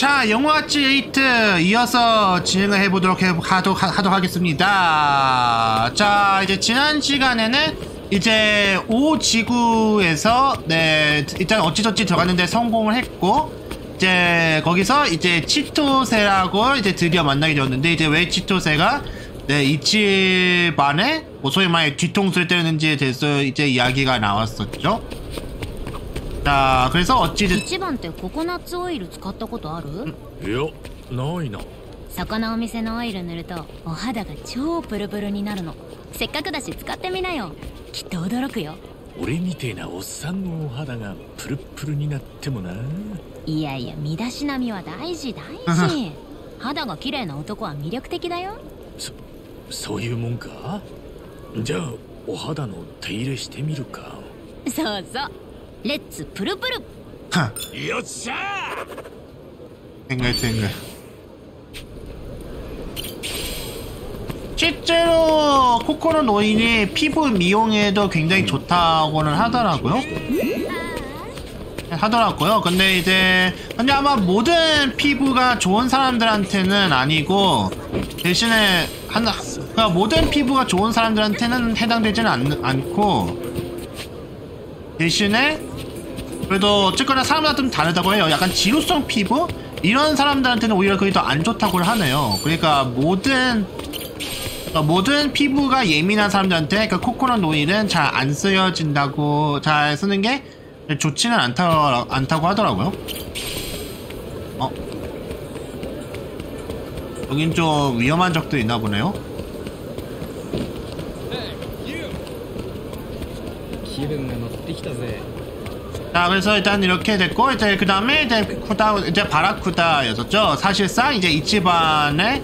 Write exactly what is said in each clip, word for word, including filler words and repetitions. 자, 영화watch 에이트 이어서 진행을 해보도록 해, 하도록, 하도록 하겠습니다. 자, 이제 지난 시간에는 이제 오 지구에서 네, 일단 어찌저찌 들어갔는데 성공을 했고, 이제 거기서 이제 치토세라고 이제 드디어 만나게 되었는데, 이제 왜 치토세가 네, 이 집 안에 뭐 소위 말해 뒤통수를 때렸는지에 대해서 이제 이야기가 나왔었죠. 자, 그래서 어찌 이치반때 코코넛 오일을 使ったことある？いや、ないな。魚を見せのオイル塗るとお肌が超プルプルになるの。せっかくだし使ってみなよ。きっと驚くよ。俺みてえなおっさんのお肌がプルプルになってもな。いやいや、身だしなみは大事大事。肌が綺麗な男は魅力的だよ。そうそう。レッツプルプル。 よっしゃー 땡글땡글. 실제로 코코넛 오일이 피부 미용에도 굉장히 좋다고는 하더라고요. 하더라고요. 근데 이제 근데 아마 모든 피부가 좋은 사람들한테는 아니고, 대신에 한 그러니까 모든 피부가 좋은 사람들한테는 해당되지는 않, 않고 대신에 그래도 어쨌거나 사람마다 좀 다르다고 해요. 약간 지루성 피부? 이런 사람들한테는 오히려 그게 더 안 좋다고 하네요. 그러니까 모든 그러니까 모든 피부가 예민한 사람들한테 그 코코넛 오일은 잘 안 쓰여진다고, 잘 쓰는 게 좋지는 않다, 않다고 하더라고요. 어? 여긴 좀 위험한 적도 있나 보네요. 자, 그래서 일단 이렇게 됐고, 이제 그 다음에 이제 쿠다, 이제 바라쿠다였었죠. 사실상 이제 이 집안에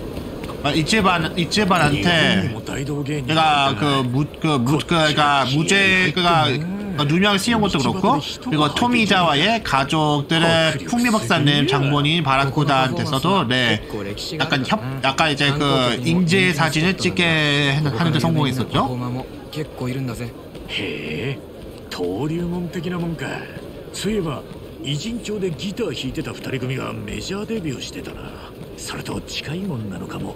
이 집안 이 집안한테 내가 그무그무그가 무죄 그가 누명을 씌운 것도 그렇고, 그리고 토미자와의 가족들의 풍미 박사님 장본인 바라쿠다한테서도 네 약간 협 약간 이제 그 인재 사진을 찍게 하는데 성공했었죠. 登竜門的なもんか。そういえば、偉人町でギター弾いてた二人組がメジャーデビューしてたな。それと近いもんなのかも。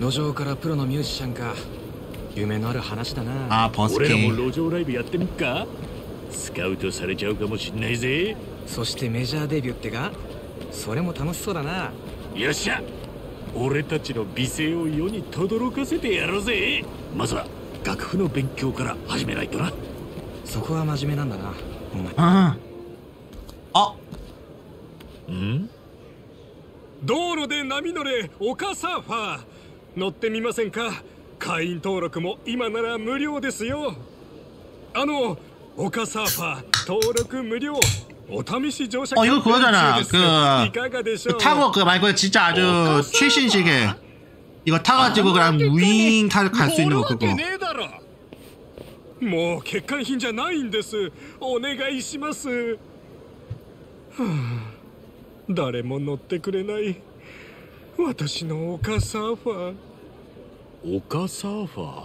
路上からプロのミュージシャンか。夢のある話だな。あ、ポスケ。俺らも路上ライブやってみっか。スカウトされちゃうかもしんないぜ。そしてメジャーデビューってか。それも楽しそうだな。よっしゃ。俺たちの美声を世に轟かせてやろうぜ。まずは楽譜の勉強から始めないとな。 そこは真面目なんだな。ああ。うん。道路で波乗れ、丘サーファー。乗ってみませんか。会員登録も今なら無料ですよ。あの、丘サーファー登録無料。お試し乗車券。あ、이거 그거잖아。그いかがでしょう。타고 그 말고 진짜 아주 최신식의 이거 타가지고 그냥 윙 타고 갈 수 있는 거 그거. もう欠陥品じゃないんです。お願いします。はあ、誰も乗ってくれない。私の丘サーファー。丘サーファ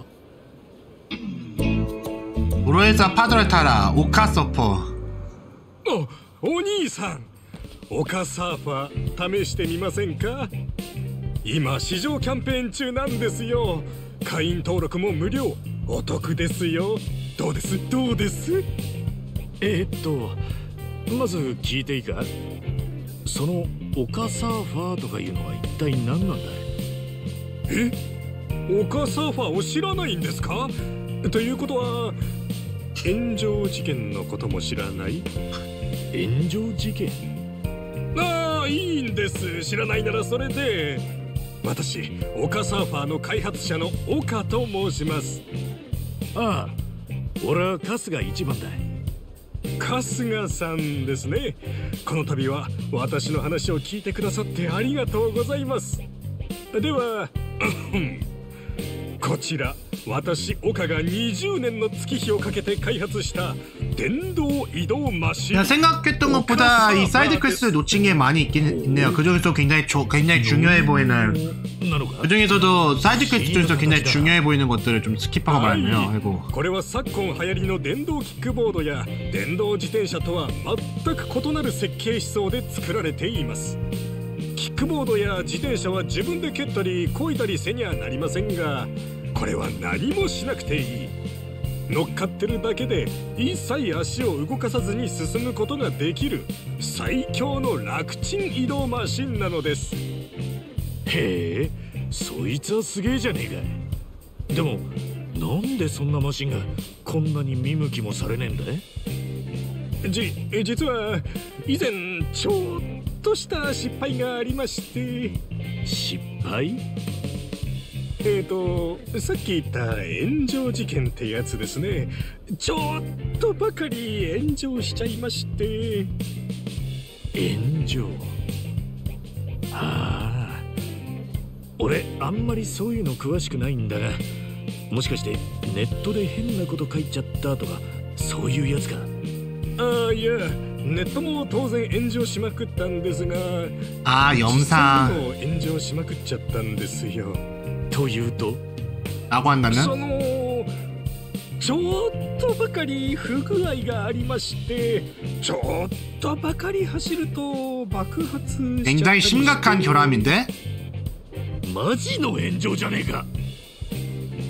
ー。プロエザパドルタラ丘ソポ。お、お兄さん。丘サーファー試してみませんか。今市場キャンペーン中なんですよ。会員登録も無料。 お得ですよ。どうですどうです。えー、っとまず聞いていいか。その丘サーファーとかいうのは一体何なんだ。え、丘サーファーを知らないんですか。ということは炎上事件のことも知らない。炎上事件。ああ、いいんです。知らないならそれで。私、丘サーファーの開発者の岡と申します。 ああ、俺は春日一番だ。春日さんですね。この度は私の話を聞いてくださってありがとうございます。ではこちら私岡がにじゅうねんの月日をかけて開発した電動移動マシン。 생각했던 것보다 이 사이드 퀘스트 놓친 게 많이 있긴 있네요. 그중에서 굉장히 조, 굉장히 중요해 보이는 그중에서도 사이드 퀘스트 중에서 굉장히 중요해 보이는 것들을 좀 스킵하고 말았네요. 아이고. これは昨今流行りの電動キックボードや電動自転車とは全く異なる設計思想で作られています。 機ックボードや自転車は自分で蹴ったりこいだりせにゃなりませんが、これは何もしなくていい。乗っかってるだけで一切足を動かさずに進むことができる最強の楽ちん移動マシンなのです。へえ、そいつはすげえじゃねえか。でもなんでそんなマシンがこんなに見向きもされねえんだい？じ実は以前ちょっとした失敗がありまして。失敗？えーとさっき言った炎上事件ってやつですね。ちょっとばかり炎上しちゃいまして。炎上？ああ、俺あんまりそういうの詳しくないんだが、もしかしてネットで変なこと書いちゃったとかそういうやつか？ああ、いやネットも当然炎上しまくったんですが、ああ読むさんも炎上しまくっちゃったんですよ。というと、あごんだね。そのちょっとばかり不具合がありまして、ちょっとばかり走ると爆発しちゃったりして。굉장히심각한결함인데。マジの炎上じゃねえか。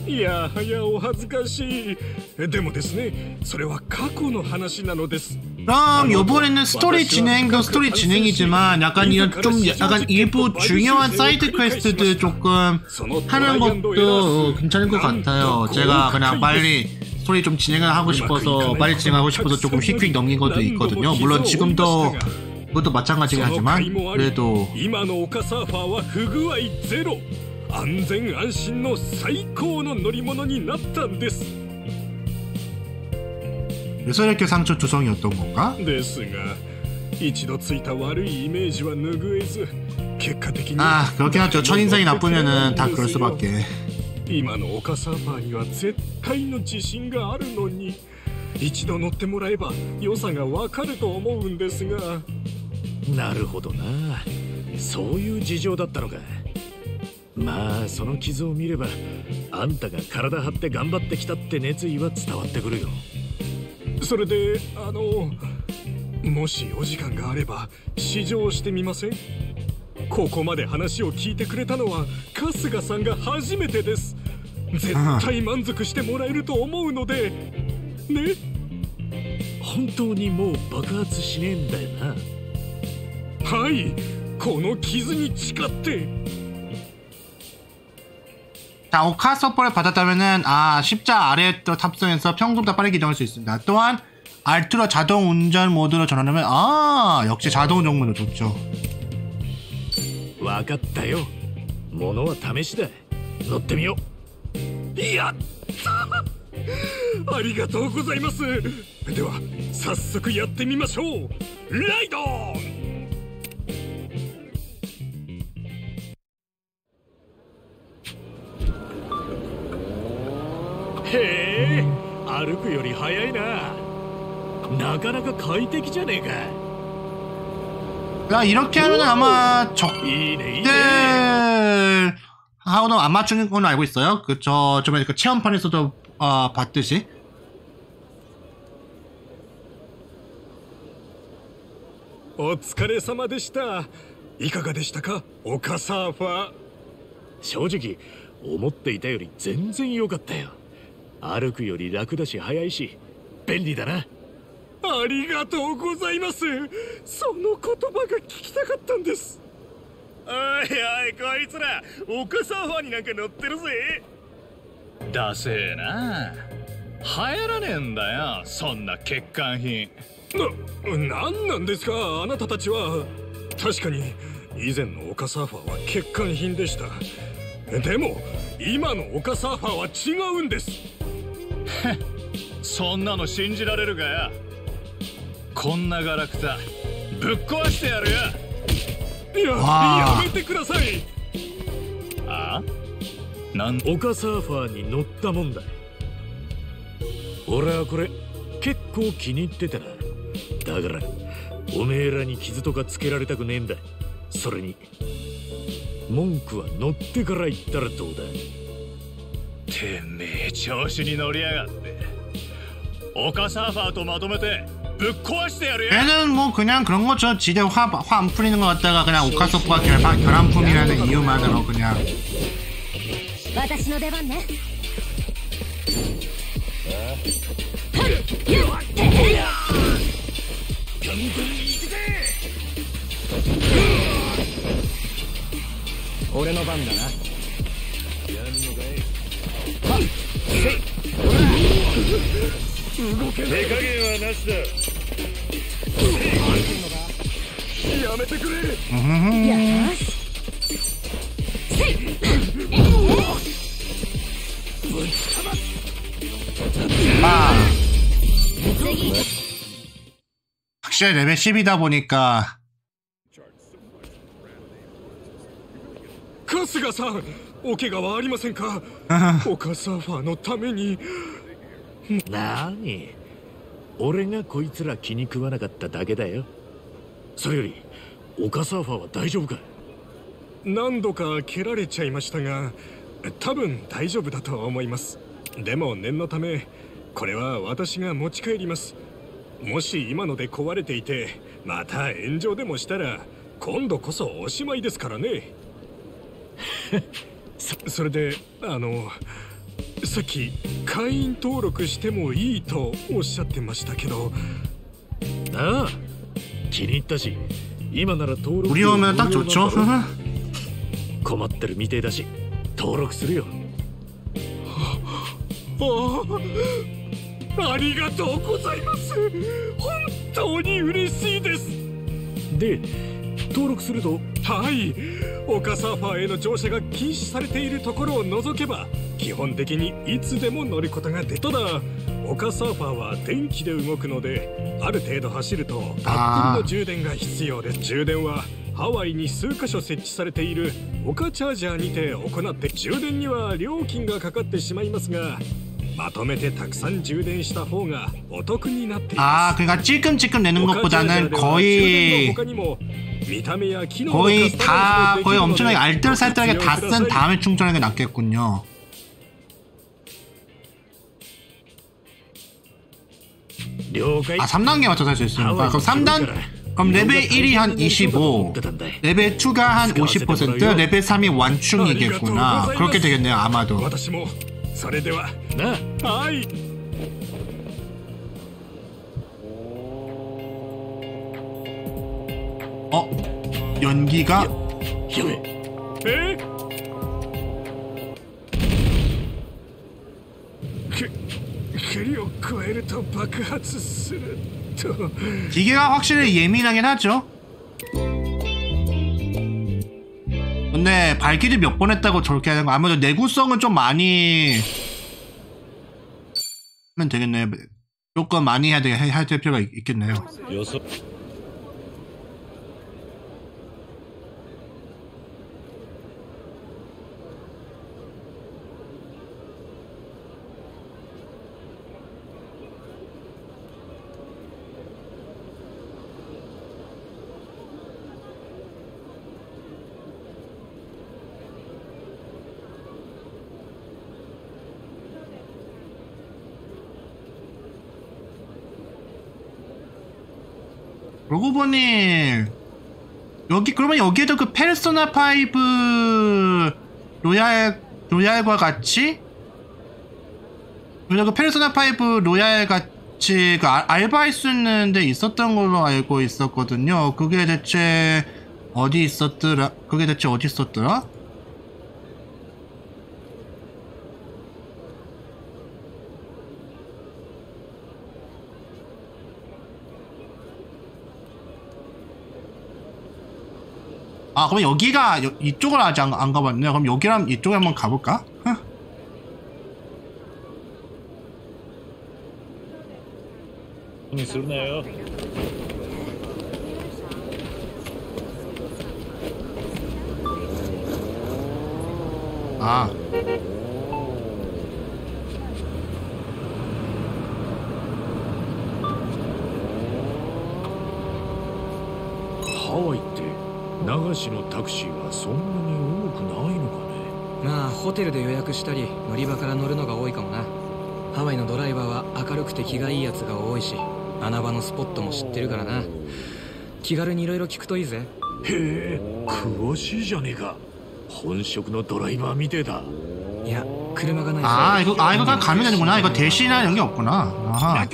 いやはやお恥ずかしい。でもですね、それは過去の話なのです。ああ、요번에는ストーリー진행 그ストーリー진행이지만 약간 이런 좀 약간 일부 중요한 사이드 퀘스트들 조금 하는 것도 괜찮을 것 같아요. 제가 그냥 빨리 스토리 좀 진행을 하고 싶어서 빨리 진행하고 싶어서 조금 휙휙 넘긴 것도 있거든요. 물론 지금도 그것도 마찬가지긴 하지만 그래도. 安全安心の最高の乗り物になったんです。그래서 이렇게 상처 조성이었던 건가？ですが、一度ついた悪いイメージは拭えず、結果的に。あ、그렇긴 하죠。첫인상이 나쁘면은 다 그럴 수밖에。今の丘サーファーには絶対の自信があるのに、一度乗ってもらえば良さがわかると思うんですが。なるほどな。そういう事情だったのか。まあその傷を見ればあんたが体張って頑張ってきたって熱意は伝わってくるよ。それであの、もしお時間があれば試乗してみません？ここまで話を聞いてくれたのは春日さんが初めてです。絶対満足してもらえると思うのでね。本当にもう爆発しねえんだよな。はい、この傷に誓って。 자, 오카 서퍼를 받았다면은 아 십자 아래 탑승해서 평소보다 빠르게 이동할 수 있습니다. 또한 알트로 자동 운전 모드로 전환하면 아 역시 자동 운전 모드 좋죠. わかったよ。ものは試しだ。乗ってみよう。やった。ありがとうございます。では早速やってみましょう。ライドン。 へえ、歩くより速いな。なかなか快適じゃねえか。 야, 이렇게 하면 아마 적들 하고는 안 맞추는 걸로 알고 있어요. 그 저 저번에 그 체험판에서도 어, 봤듯이. 오츠카레사마でした。いかがでしたか、丘サーファー。 正直、 思っていたより全然良かったよ。 歩くより楽だし早いし便利だな。ありがとうございます。その言葉が聞きたかったんです。おいおいこいつら丘サーファーになんか乗ってるぜ。ダセえな。流行らねえんだよそんな欠陥品。な、なんなんですかあなたたちは。確かに以前の丘サーファーは欠陥品でした。でも今の丘サーファーは違うんです。そんなの信じられるかよ。こんなガラクタぶっ壊してやるよ。ややめてください。ああ、なん丘サーファーに乗ったもんだ。俺はこれ結構気に入ってたな。だからおめえらに傷とかつけられたくねえんだ。それに文句は乗ってから言ったらどうだ。てめえ調子に乗りやがって。丘サーファーとまとめてぶっ壊してやる. 얘는 뭐 그냥 그런 거죠. 지대 화, 화 안 풀리는 거 갖다가 그냥 오카소프가 결판, 결함품이라는 이유만으로 그냥. 확실히 레벨 십이다 보니까. 春日さん、お怪我はありませんか？オカサーファーのために。なに、俺がこいつら気に食わなかっただけだよ。それより、オカサーファーは大丈夫か？何度か蹴られちゃいましたが、多分大丈夫だと思います。でも念のため、これは私が持ち帰ります。もし今ので壊れていて、また炎上でもしたら、今度こそおしまいですからね。そ, それであのさっき会員登録してもいいとおっしゃってましたけど。ああ、気に入ったし、今なら登録無料なんだろう。困ってるみてえだし、登録するよ。あ, ありがとうございます。本当に嬉しいです。で、登録すると、はい、オカサーファーへの乗車が禁止されているところを除けば基本的にいつでも乗ることができる。ただオカサーファーは電気で動くので、ある程度走るとバッテリーの充電が必要です。充電はハワイに数カ所設置されているオカチャージャーにて行って、充電には料金がかかってしまいますが、まとめてたくさん充電した方がお得になっています。あ、그러니까찔끔찔끔내는것보다는거의 거의 다, 거의 엄청나게 알뜰살뜰하게 다 쓴 다음에 충전하는 게 낫겠군요. 아, 삼 단계 맞춰서 할 수 있습니다. 그럼 삼 단, 그럼 레벨 일이 한 이십오, 레벨 이가 한 오십 퍼센트, 레벨 삼이 완충이겠구나. 그렇게 되겠네요, 아마도. 어? 연기가? 에? 기계가 확실히 예민하긴 하죠. 근데 발길이 몇 번 했다고 저렇게 하는 거, 아무래도 내구성은 좀 많이 하면 되겠네요. 조금 많이 해야 되, 해야 될 필요가 있겠네요. 그러고 보니 여기, 그러면 여기에도 그 페르소나 파이브 로얄, 로얄과 같이, 그 페르소나 파이브 로얄 같이 그 알바할 수 있는 데 있었던 걸로 알고 있었거든요. 그게 대체 어디 있었더라? 그게 대체 어디 있었더라? 아, 그럼 여기가, 여, 이쪽을 아직 안, 안 가봤네요. 그럼 여기랑 이쪽에 한번 가볼까? 헉. 아. 하와이 때流しのタクシーはそんなに多くないのかね。まあ、ホテルで予約したり乗り場から乗るのが多いかもな。ハワイのドライバーは明るくて気がいいやつが多いし、穴場のスポットも知ってるからな。気軽にいろいろ聞くといいぜ。へえ、詳しいじゃねえか。本職のドライバーみてえだ。いや、車がない。ああ、이거아이거다가면되는구나이거대신할이런게없구나아하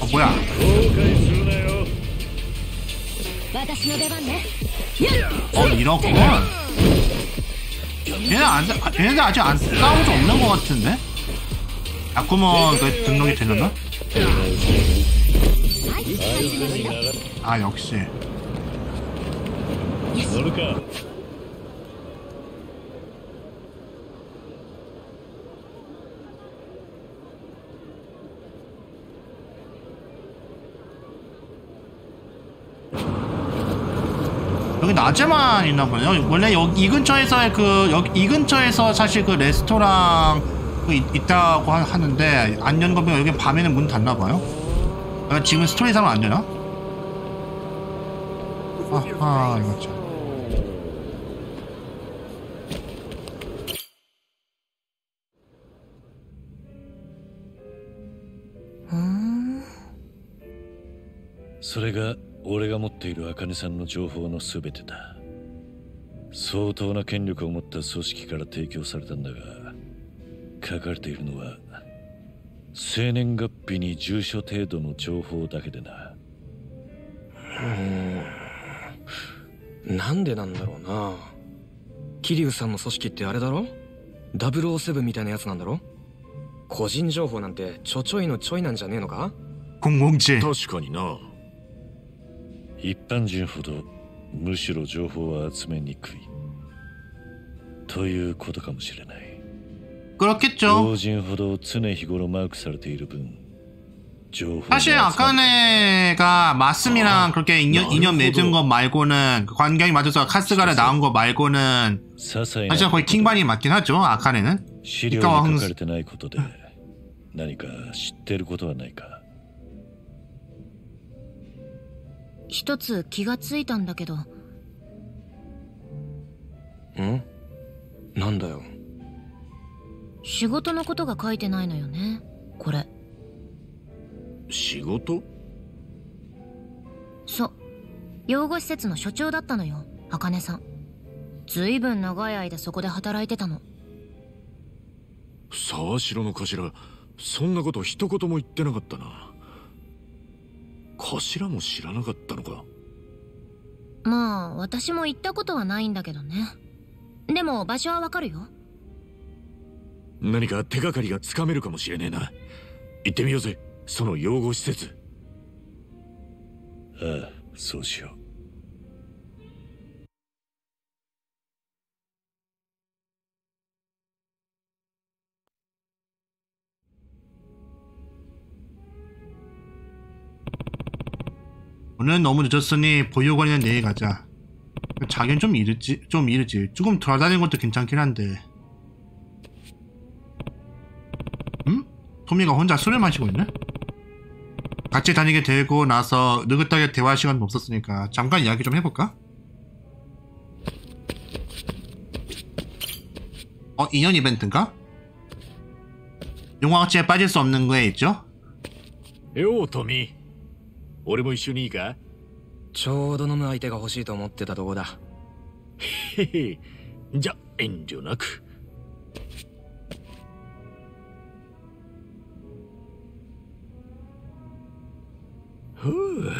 어 뭐야? 어 이렇군. 얘네들 안, 얘네들 아직 안 싸운 적 없는 것 같은데? 아쿠먼 그 등록이 되려나? 아 역시. 여기 낮에만 있나 보네요. 원래 여기 이 근처에서의 그 여기 이 근처에서 사실 그 레스토랑 그 있, 있다고 하, 하는데 안 연 거면 여기 밤에는 문 닫나 봐요. 아, 지금 스토리상은 안 되나? 아, 아 이거 참. 아, 그게 俺が持っている茜さんの情報の全てだ。相当な権力を持った組織から提供されたんだが、書かれているのは生年月日に住所程度の情報だけでな。うん、なんでなんだろうな。桐生さんの組織ってあれだろ、ダブルオーセブンみたいなやつなんだろ。個人情報なんてちょちょいのちょいなんじゃねえのか。確かにな。 一般人ほどむしろ情報は集めにくいということかもしれない。老人ほど常日頃マークされている分情報は。 사실 아카네가 마스미랑 그렇게 인연 인연 맺은 거 말고는 관계가 맞아서 카스가를 나온 거 말고는 사실 거의 킹반이 맞긴 하죠. 아카네는 시료가 기록되지 않은 것에 뭔가 知ってることはないか。 一つ気がついたんだけど。ん？なんだよ。仕事のことが書いてないのよね、これ。仕事？そう、養護施設の所長だったのよ、茜さん。ずいぶん長い間そこで働いてたの。沢城の頭、そんなこと一言も言ってなかったな。 頭も知らなかったのか。まあ私も行ったことはないんだけどね。でも場所はわかるよ。何か手がかりがつかめるかもしれねえな。行ってみようぜ、その養護施設。ああ、そうしよう。 오늘 너무 늦었으니 보육원에는 내일 가자. 자긴 좀 이르지, 좀 이르지. 조금 돌아다니는 것도 괜찮긴 한데. 음? 토미가 혼자 술을 마시고 있네? 같이 다니게 되고 나서 느긋하게 대화 시간도 없었으니까 잠깐 이야기 좀 해볼까? 어, 인연 이벤트인가? 용왕치에 빠질 수 없는 거에 있죠? 요, 토미. 俺も一緒にいいか。ちょうど飲む相手が欲しいと思ってたとこだ。へへ、じゃ遠慮なく。ふう、今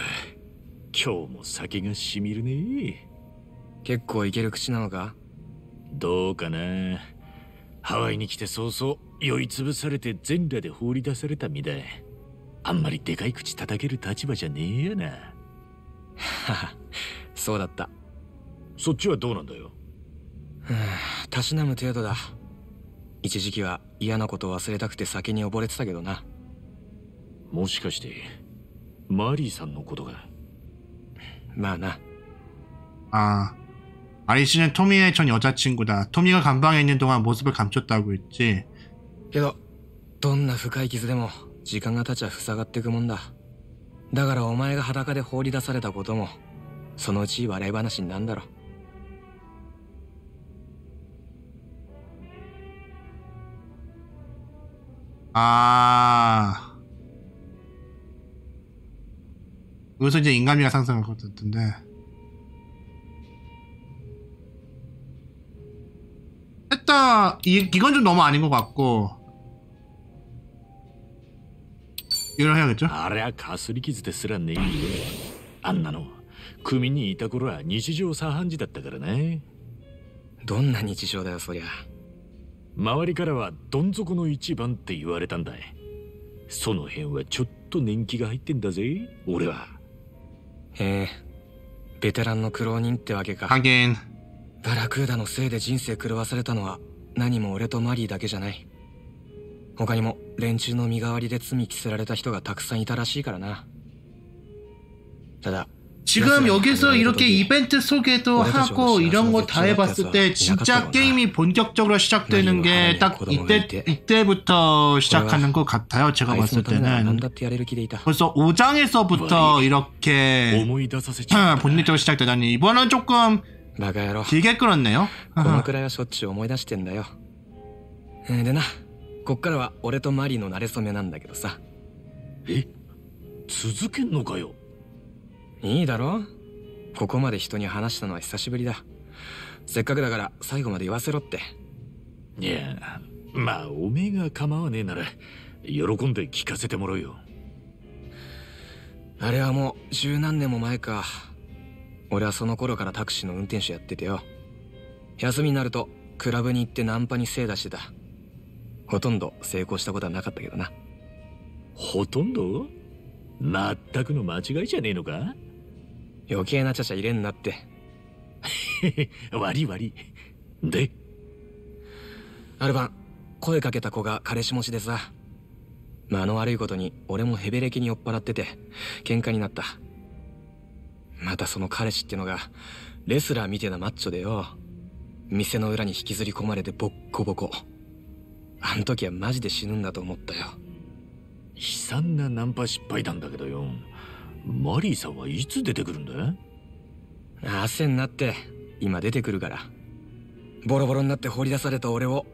日も酒がしみるね。結構いける口なのか。どうかな。ハワイに来て早々酔いつぶされて全裸で放り出された身だ。 あんまりでかい口叩ける立場じゃねえやな。そうだった。そっちはどうなんだよ。たしなむ程度だ。一時期は嫌なことを忘れたくて酒に溺れてたけどな。もしかしてマリーさんのことが。まあな。ああ、マリー씨는トミー의전여자친구다。トミーが감방에 있는 동안 모습을 감췄다고 했지。けどどんな深い傷でも 저時間が経ちゃ塞がってくもんだ。だからお前が裸で放り出されたこともそのうち笑い話になんだろ。아, 여기서 이제 인간미가 상승할 것 같던데. 했다, 이, 이건 좀 너무 아닌 것 같고. 이걸 해야겠죠? 아래야 가스리 기즈데스라 네. 안나노, 구민이 있다 고라 일상 사항지だったからね. どんな日常だよそりゃ。 周りからはどん底の一番って言われたんだい。その辺はちょっと年季が入ってんだぜ、俺は。へえ、ベテランの苦労人ってわけか。ハゲン。バラクーダのせいで人生狂わされたのは何も俺とマリーだけじゃない。他にも連中の身代わりで罪着せられた人がたくさんいたらしいからな。ただ。 지금 여기서 이렇게 이벤트 소개도 하고 이런 거 다 해봤을 때 진짜 게임이 본격적으로 시작되는 게 딱 이때, 이때부터 시작하는 것 같아요. 제가 봤을 때는 벌써 오 장에서부터 이렇게 본격적으로 시작되다니 이번은 조금 길게 끌었네요. このくらいはしょっちゅう思い出してんだよ。でな、こっからは俺とマリーの慣れ初めなんだけどさ。え？続けんのかよ。 いいだろう。ここまで人に話したのは久しぶりだ。せっかくだから最後まで言わせろって。いや、まあおめえが構わねえなら喜んで聞かせてもらうよ。あれはもう十何年も前か。俺はその頃からタクシーの運転手やっててよ。休みになるとクラブに行ってナンパに精出してた。ほとんど成功したことはなかったけどな。ほとんど？まったくの間違いじゃねえのか？ 余計なちゃちゃ入れんなって。悪い悪い。である晩声かけた子が彼氏持ちでさ、間の悪いことに俺もヘベレキに酔っ払ってて喧嘩になった。またその彼氏ってのがレスラーみてえなマッチョでよ、店の裏に引きずり込まれてボッコボコ。あん時はマジで死ぬんだと思ったよ。悲惨なナンパ失敗なんだけどよ。マリーさんはいつ出てくるんだ？汗になって今出てくるから。ボロボロになって放り出された俺を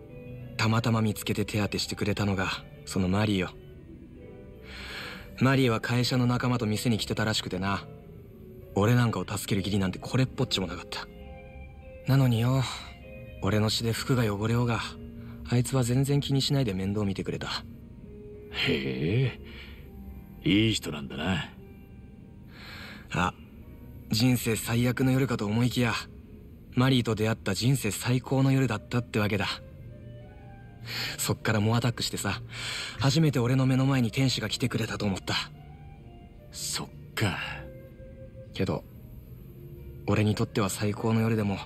たまたま見つけて手当てしてくれたのがそのマリーよ。マリーは会社の仲間と店に来てたらしくてな。俺なんかを助ける義理なんてこれっぽっちもなかった。なのによ、俺の血で服が汚れようがあいつは全然気にしないで面倒見てくれた。へえ、いい人なんだな。あ、人生最悪の夜かと思いきやマリーと出会った人生最高の夜だったってわけだ。そっから猛アタックしてさ、初めて俺の目の前に天使が来てくれたと思った。そっか。けど俺にとっては最高の夜でも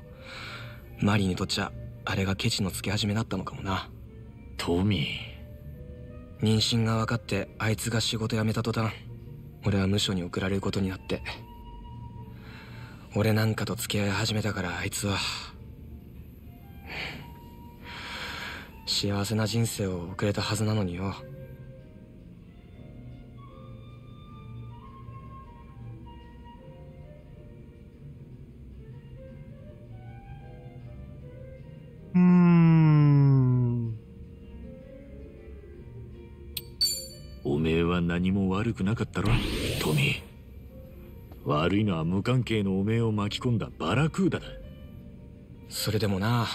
マリーにとっちゃあれがケチのつけ始めだったのかもな。トミー、妊娠が分かってあいつが仕事辞めた途端俺は無所に送られることになって、俺なんかと付き合い始めたからあいつは幸せな人生を送れたはずなのによ。うーん、おめえは何も悪くなかったろ、トミー。悪いのは無関係のおめえを巻き込んだバラクーダだ。それでもな、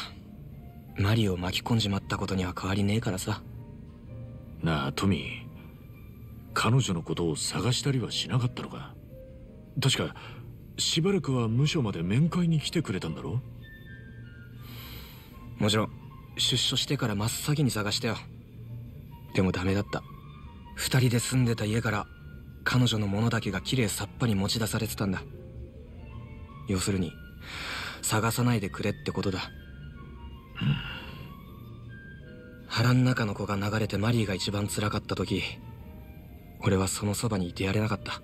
マリを巻き込んじまったことには変わりねえからさ。なあトミー、彼女のことを探したりはしなかったのか？確かしばらくは無所まで面会に来てくれたんだろ？もちろん出所してから真っ先に探したよ。でもダメだった。二人で住んでた家から彼女のものだけがきれいさっぱり持ち出されてたんだ。要するに探さないでくれってことだ。腹ん中の子が流れてマリーが一番辛かった時、俺はそのそばにいてやれなかった。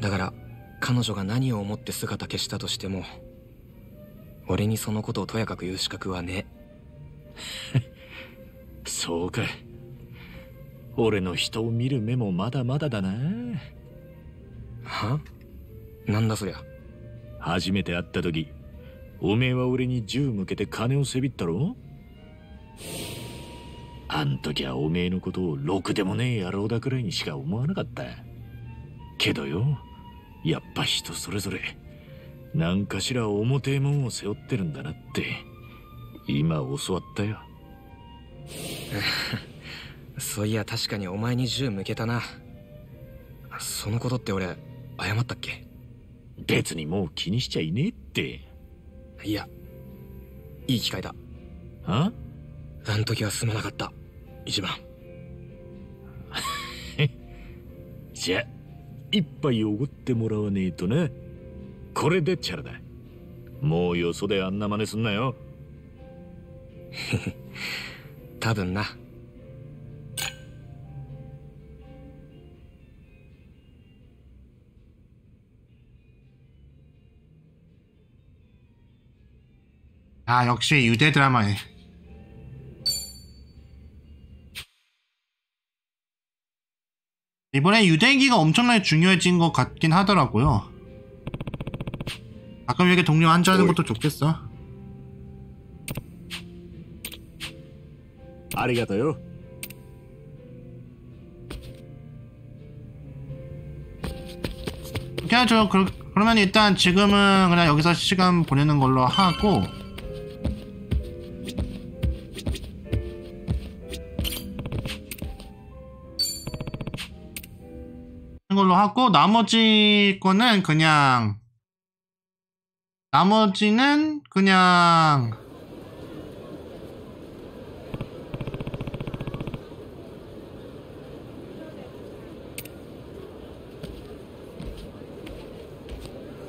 だから彼女が何を思って姿消したとしても俺にそのことをとやかく言う資格はねえ。そうかい。俺の人を見る目もまだまだだな。は？なんだそりゃ。初めて会った時、おめえは俺に銃向けて金をせびったろ。あん時はおめえのことをろくでもねえ野郎だくらいにしか思わなかったけどよ、やっぱ人それぞれ何かしら重てえもんを背負ってるんだなって今教わったよ。そういや確かにお前に銃向けたな。そのことって俺謝ったっけ？別にもう気にしちゃいねえって。いや、いい機会だ。あ？あん時はすまなかった一番。じゃあ一杯おごってもらわねえとな。これでチャラだ。もうよそであんな真似すんなよ。多分な。아, 역시 유대 드라마에. 이번에 유대인기가 엄청나게 중요해진 것 같긴 하더라고요. 가끔 이렇게 동료 한잔하는 것도 좋겠어. 아리가토요. 그냥 저 그, 그러면 일단 지금은 그냥 여기서 시간 보내는 걸로 하고. 걸로 하고 나머지 거는 그냥 나머지는 그냥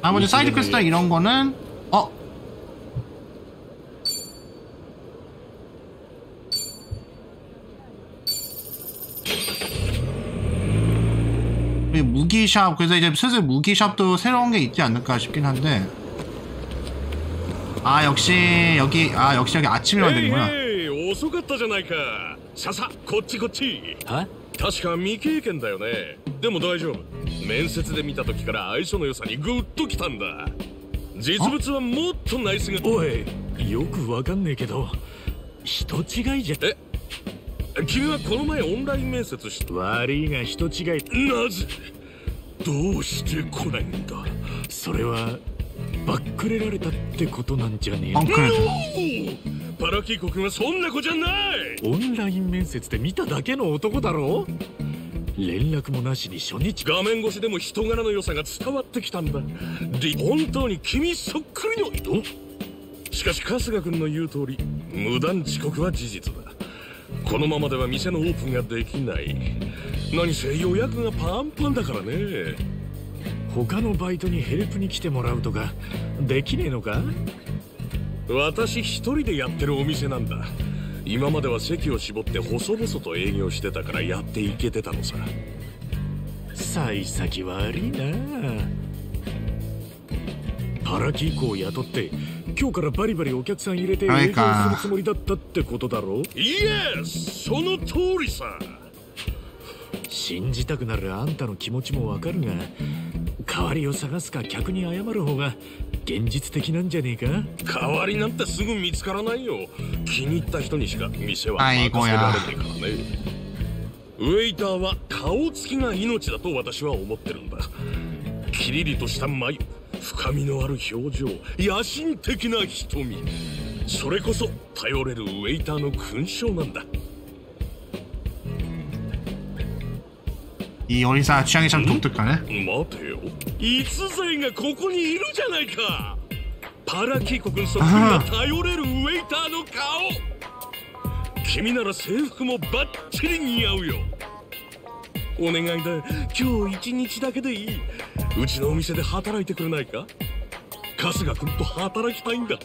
나머지 사이드 퀘스트 이런 거는 어 무기샵, 그래서 이제 슬슬 무기샵도 새로운 게 있지 않을까 싶긴 한데. 아 역시 여기, 아 역시 여기 아침에 와야 되는구나. 어? 君はこの前オンライン面接した。悪いが人違い。なぜどうして来ないんだ。それはバックレられたってことなんじゃねえの。パラキーコ君はそんな子じゃない。オンライン面接で見ただけの男だろ。連絡もなしに初日、画面越しでも人柄の良さが伝わってきたんだ。本当に君そっくりの人。しかし春日君の言う通り無断遅刻は事実だ。 このままでは店のオープンができない。何せ予約がパンパンだからね。他のバイトにヘルプに来てもらうとかできねえのか。私一人でやってるお店なんだ。今までは席を絞って細々と営業してたからやっていけてたのさ。幸先悪いな。パラキーコを雇って今日からバリバリお客さん入れて営業するつもりだったってことだろう。イエス、その通りさ。信じたくなるあんたの気持ちもわかるが、代わりを探すか客に謝る方が現実的なんじゃねえか。代わりなんてすぐ見つからないよ。気に入った人にしか店は任せられないからね。ウェイターは顔つきが命だと私は思ってるんだ。キリリとした眉、 深みのある表情、野心的な瞳、それこそ頼れるウェイターの勲章なんだ。いいお兄さん、仕上げちゃんとってっかね。待てよ、逸材がここにいるじゃないか。パラキーコ君そっくりな頼れるウェイターの顔。君なら制服もバッチリ似合うよ。お願いだ、今日一日だけでいい。 うちのお店で働いてくれないか。春日君と働きたいんだ。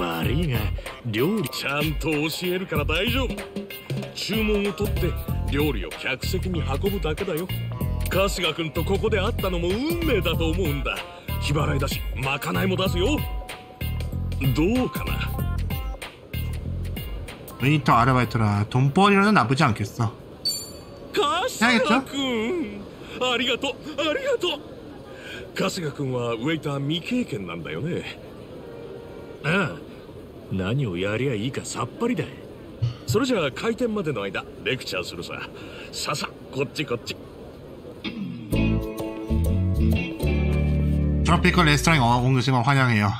悪いが料理ちゃんと教えるから大丈夫。注文を取って料理を客席に運ぶだけだよ。春日君とここで会ったのも運命だと思うんだ。日払いだしまかないも出すよ。どうかな。ウィートアルバイトなら돈벌이라는 나쁘지 않겠어。 さらくん、ありがとうありがとう。春日君はウェイター未経験なんだよね。ああ、何をやりゃいいかさっぱりだ。それじゃあ開店までの間レクチャーするさ。さあさあ、こっちこっち。트로피컬 레스토랑에 온 것을 환영해요.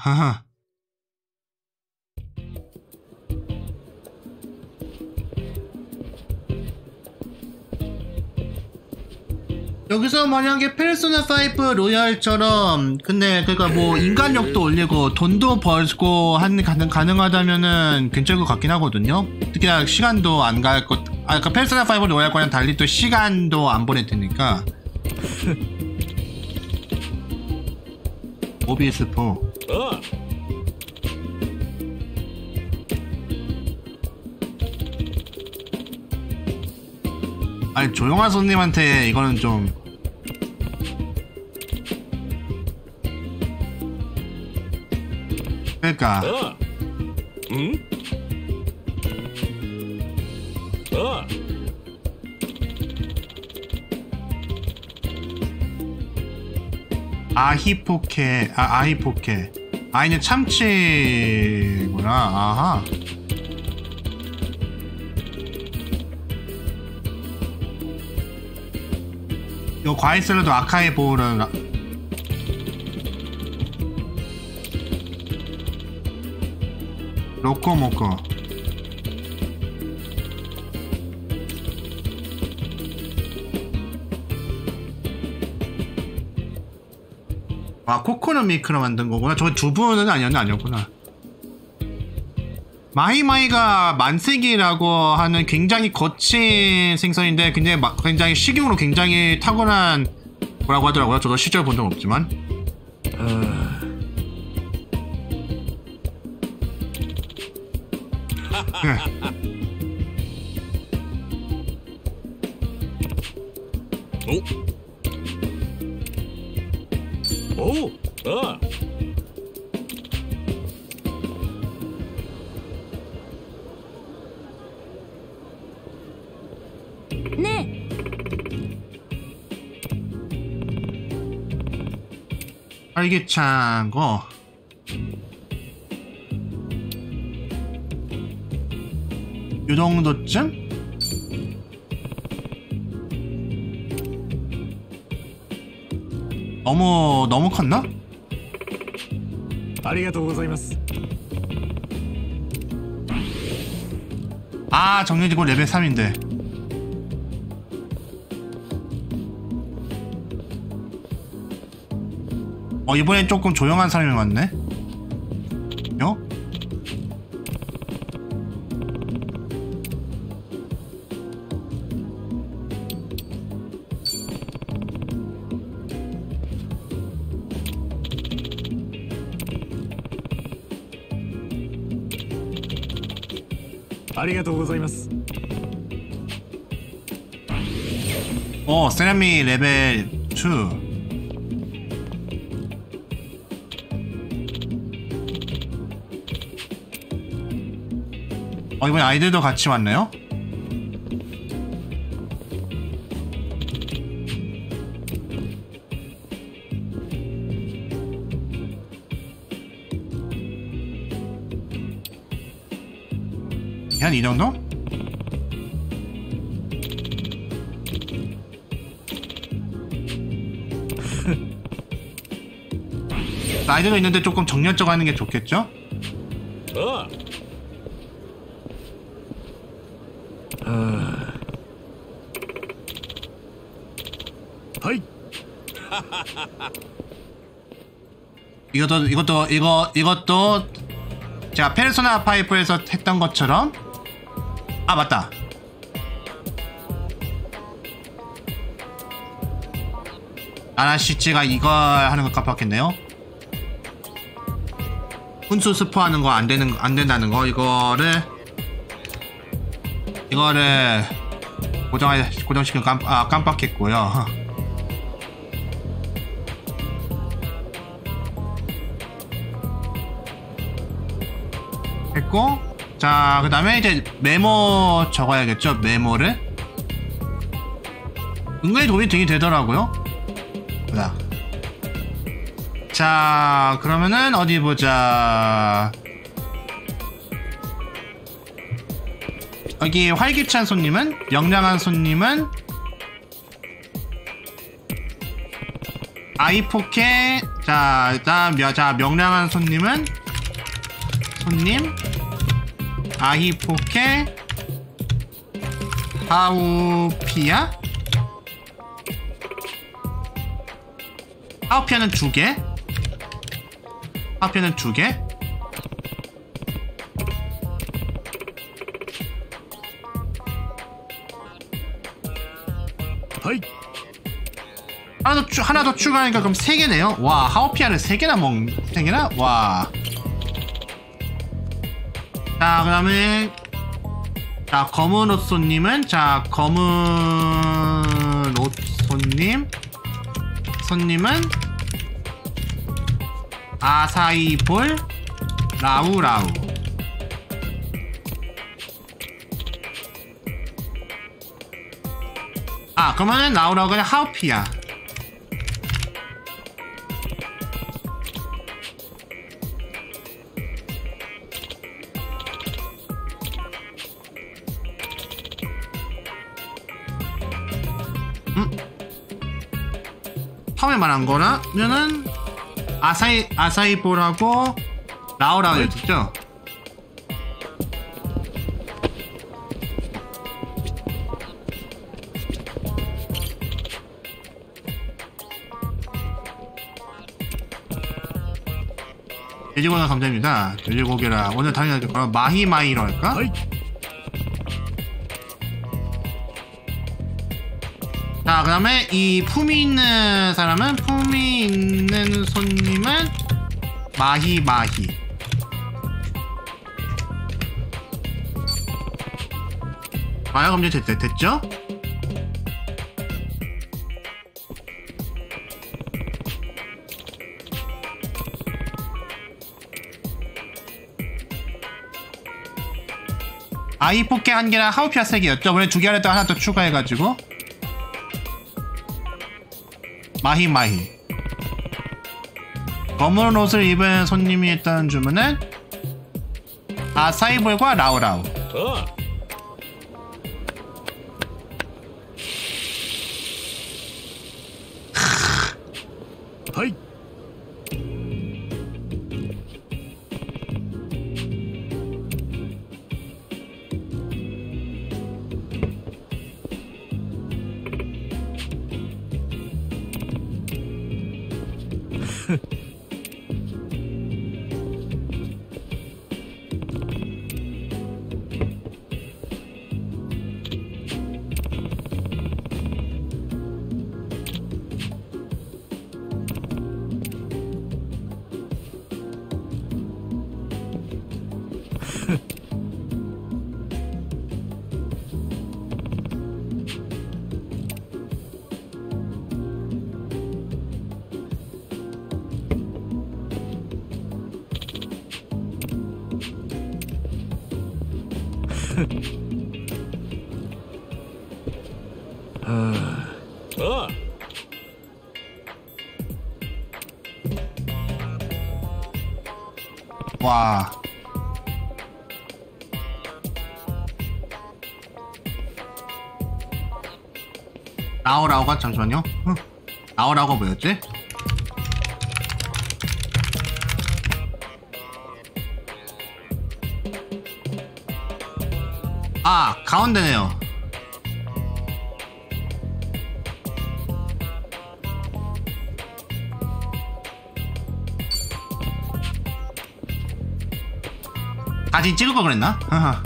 여기서 만약에 페르소나 파이브 로얄처럼, 근데 그러니까 뭐 인간력도 올리고 돈도 벌고 한 가능, 가능하다면은 괜찮을 것 같긴 하거든요. 특히나 시간도 안 갈 것, 아, 그러니까 페르소나 파이브 로얄 거랑 달리 또 시간도 안 보낼 테니까. 오비에스 포. 어. 아니 조용한 손님한테 이거는 좀. 그러니까. 어. 응? 어. 아히포케, 아, 아이포케. 아이는 참치구나. 아하. 요 과일 샐러드 아카이 보우를. 라... 로코모코. 아, 코코넛 밀크로 만든 거구나. 저거 두부는 아니었나? 아니었구나. 마이마이가 만세기라고 하는 굉장히 거친 생선인데 굉장히 마, 굉장히 식용으로 굉장히 탁월한 거라고 하더라고요. 저도 실제로 본 적은 없지만. 어... 네. 오? 오! 아! 네! 활기찬 거. 요 정도쯤? 너무 너무 컸나? 감사합니다. 아, 정렬지고 레벨 삼인데. 어, 이번엔 조금 조용한 사람이 왔네. 요? 어, 세라미 레벨 투. 어, 이번에 아이들도 같이 왔네요? 한 이 정도? 아이들도 있는데 조금 정렬적 하는 게 좋겠죠? 어. 아. 하이. 이것도 이것도 이거 이것도 제가 페르소나 파이브에서 했던 것처럼. 아, 맞다. 아라시치가 이걸 하는 것 깜빡했네요. 훈수 스포하는 거 안 되는, 안 된다는 거. 이거를, 이거를 고정, 고정시킨 거 깜빡, 아, 깜빡했고요. 했고, 자, 그 다음에 이제 메모 적어야겠죠? 메모를. 은근히 도움이 되긴 되더라고요. 뭐야. 자, 그러면은 어디 보자. 여기 활기찬 손님은? 영량한 손님은? 아이포케. 자, 일단 자, 명량한 손님은? 손님 아이포케 하우피아? 하우피아는 두 개? 하우피아는 두 개? 하이. 하나 더, 추, 하나 더 추가하니까 그럼 세 개네요? 와, 하우피아를 세 개나 먹, 세 개나? 와. 자, 그 다음에, 자, 검은 옷손님은, 자, 검은 옷손님, 손님은, 아사이볼, 라우라우. 아, 그러면은 라우라우 그냥 하우피야. 처음에 말한 거라면은 아사이 아사이볼하고 라우라우였죠. 돼지고기랑 감자입니다. 돼지고기랑 오늘 당연하게 그럼 마히마히로 할까? 자, 그 다음에 이 품이 있는 사람은 품이 있는 손님은 마히마히. 마야 검증 됐, 됐죠? 아이포케 한 개랑 하우피아 세 개였죠? 원래 두 개 안에 또 하나 더 추가해가지고 마히마히. 검은 옷을 입은 손님이 했던 주문은 아사이볼과 라우라우. 어. 하이. 와. 라오라오가 잠시만요. 응. 라오라오가 뭐였지? 아, 가운데네요. 사진 찍을 걸 그랬나? 하하.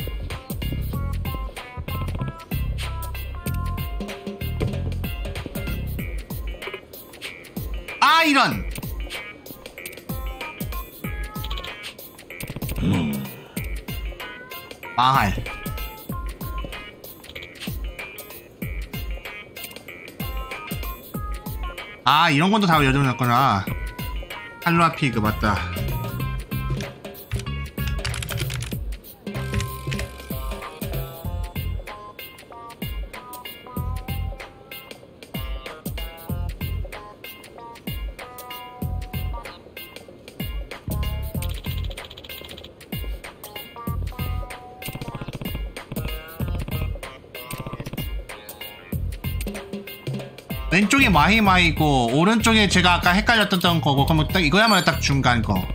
아, 이런. 음. 망할. 아, 이런 것도 다 여정했구나. 할로아피그 맞다. 왼쪽이 마히 마히 있고 오른쪽에 제가 아까 헷갈렸던 거고, 그럼 딱 이거야말로 딱 중간 거.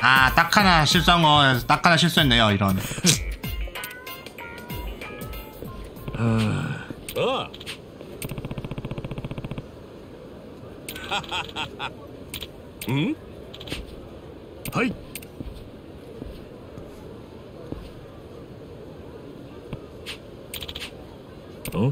아, 딱 하나 실수한 거, 딱 하나 실수했네요, 이런. 어. 응? 하이. 어?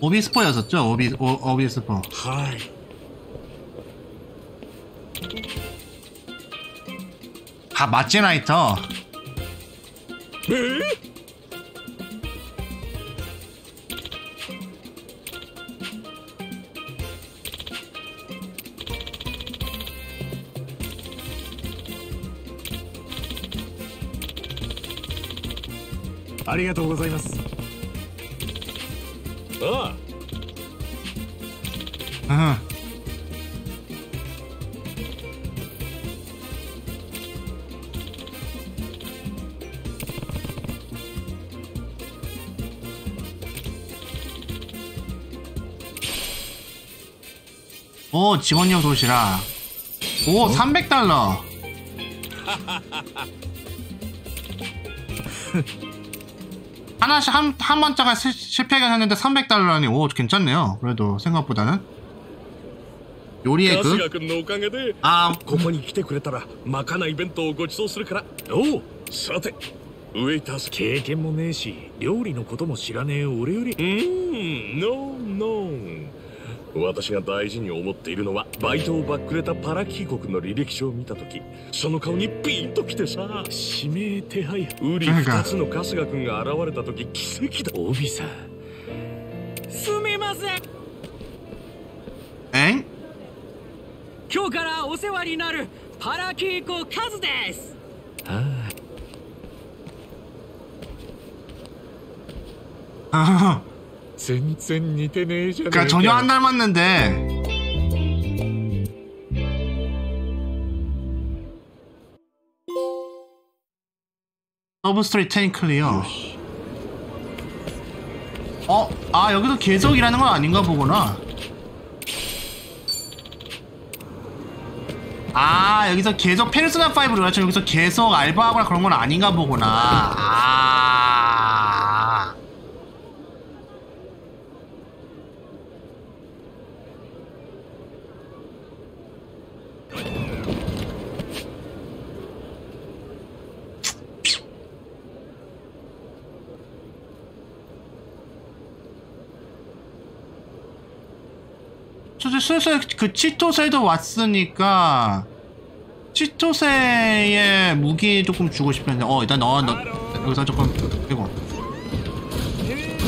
오비스포였었죠? 오비, 오, 오비스포. 하이. 아, 맛집 라이터. 에? 감사합니다. ああ、 오, 직원용 도시락. 오, 어? 삼백 달러. 하나씩 한, 한 번짜가 실패하긴 했는데 삼백 달러라니, 오, 괜찮네요. 그래도 생각보다는. 요리의 그? 아, 그러니까. 全然似てねえじゃねえか. 그러니까 전혀 안 닮았는데. 서브스토리 텐 클리어. 어? 아, 여기도 계속이라는 건 아닌가 보구나. 아, 여기서 계속 페르소나 파이브를 가르쳐. 여기서 계속 알바하거나 그런 건 아닌가 보구나. 아, 슬슬 그 치토세도 왔으니까 치토세의 무기 조금 주고 싶은데, 어, 일단 너, 너 여기서 조금 빼고.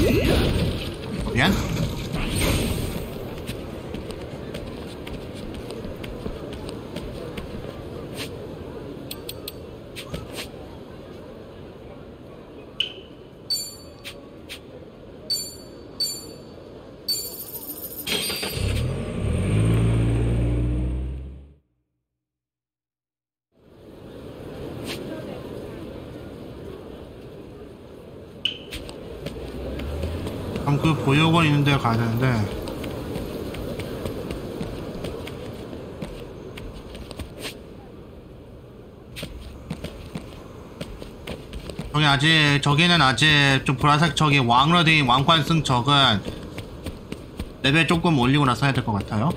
어, 미안. 보육원 있는 데 가야 되는데. 저기 아직, 저기는 아직 좀 보라색, 저기 왕으로 된 왕관승 적은 레벨 조금 올리고 나서 해야 될 것 같아요.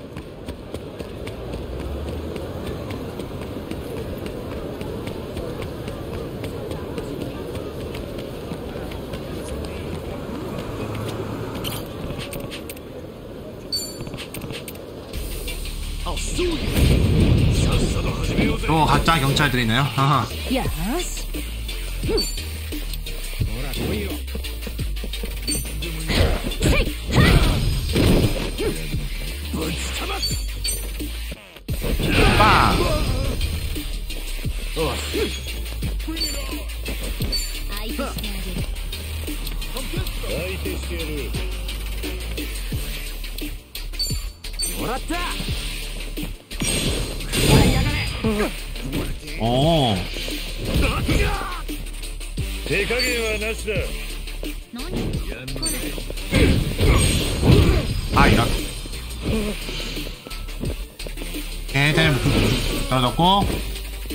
또 가짜 경찰들이네요. 하하. らった。おお。手加減はなしだ。はい、ラッキー。えー、テレビ。ただこう。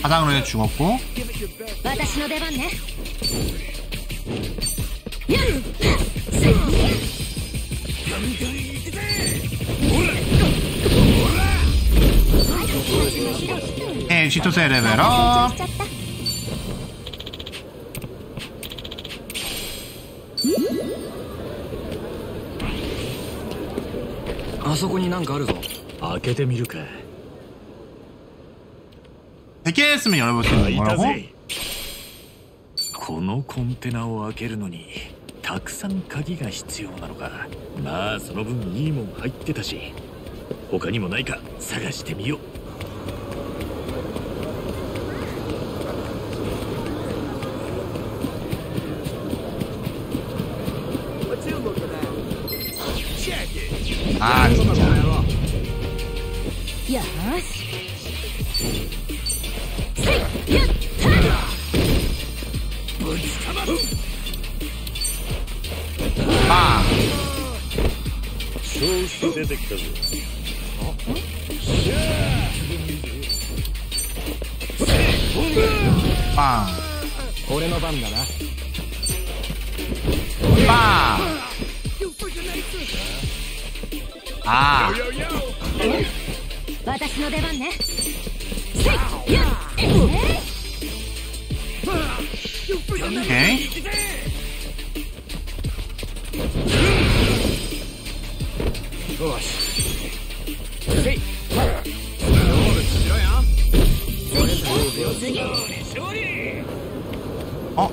あ、だのやつがこう。私の出番ね。えー、ちとせれべろ。あそこになんかあるぞ。開けてみるか。このコンテナを開けるのにたくさん鍵が必要なのか。まあその分いいもん入ってたし、他にもないか探してみよう。ああ、よし。ああ。調子出てきたぞ。ああ。俺の番だな。ああ。ああ、私の出番ね。あっ、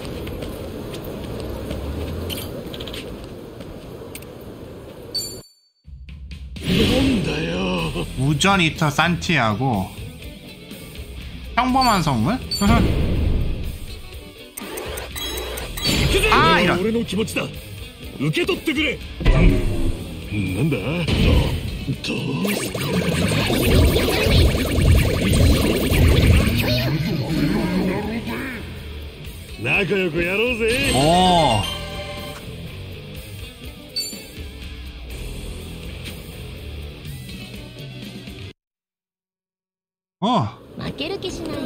우전이 터 산티아고 평범한 성물? 아 이런. 오. 어. 負ける気しないよ。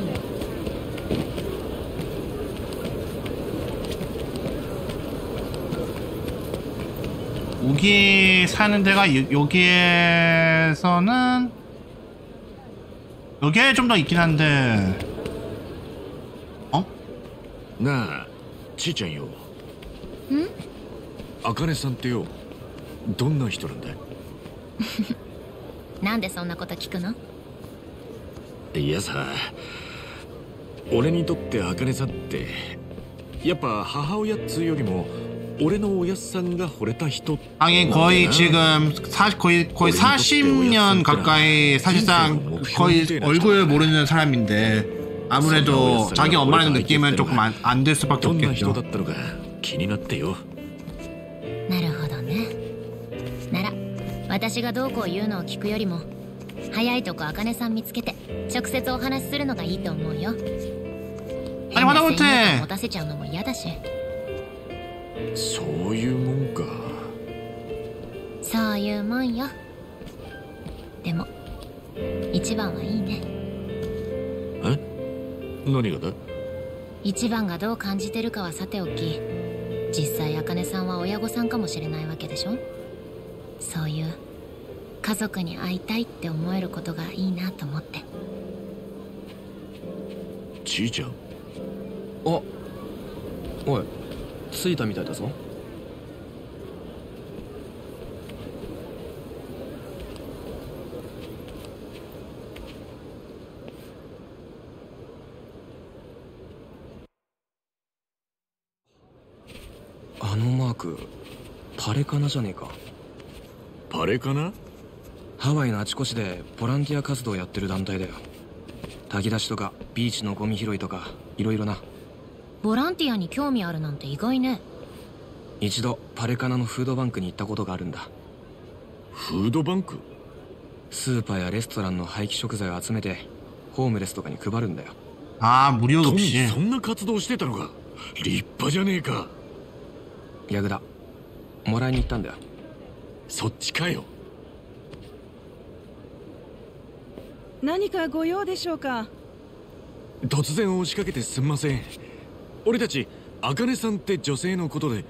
여기 사는 데가 여기에서는 여기에 좀 더 있긴 한데. 어? 나 치짱요. 응? 아카네さんってよ. どんな人なんだ？なんでそんなこと聞くの？ いやさ、俺にとって茜さんってやっぱ母親っつうよりも俺のおやっさんが惚れた人。あげ、거의 지금 사, 거의 거의 사십 년 가까이 사실상 거의 얼굴을 모르는 사람인데 아무래도 자기 엄마라는 느낌은 조금 안 될 수밖에 없겠죠。気になってよ。なるほどね。なら私がどうこう言うのを聞くよりも早いとこ茜さん見つけて。 直接お話しするのがいいと思うよ。あれまだ持って持たせちゃうのも嫌だし。そういうもんか。そういうもんよ。でも一番はいいね。え？何がだ？一番がどう感じてるかはさておき、実際茜さんは親御さんかもしれないわけでしょ。そういう家族に会いたいって思えることがいいなと思って。 ちーちゃん、あ、おい、着いたみたいだぞ。あのマーク、パレカナじゃねえか。パレカナ？ハワイのあちこちでボランティア活動やってる団体だよ。炊き出しとかビーチのゴミ拾いとかいろいろな。ボランティアに興味あるなんて意外ね。一度パレカナのフードバンクに行ったことがあるんだ。フードバンク？スーパーやレストランの廃棄食材を集めてホームレスとかに配るんだよ。ああ、無料独身。そんな活動してたのか。立派じゃねえか。ヤグダもらいに行ったんだよ。そっちかよ。何かご用でしょうか。突然押しかけてすんません。俺たち茜さんって女性のことで。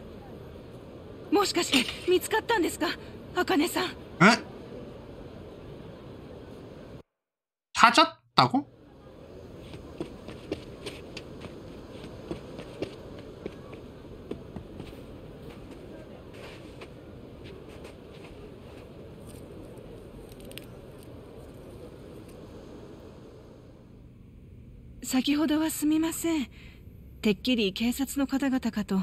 もしかして見つかったんですか、茜さん。え？찾았다고？先ほどはすみません。てっきり警察の方々かと。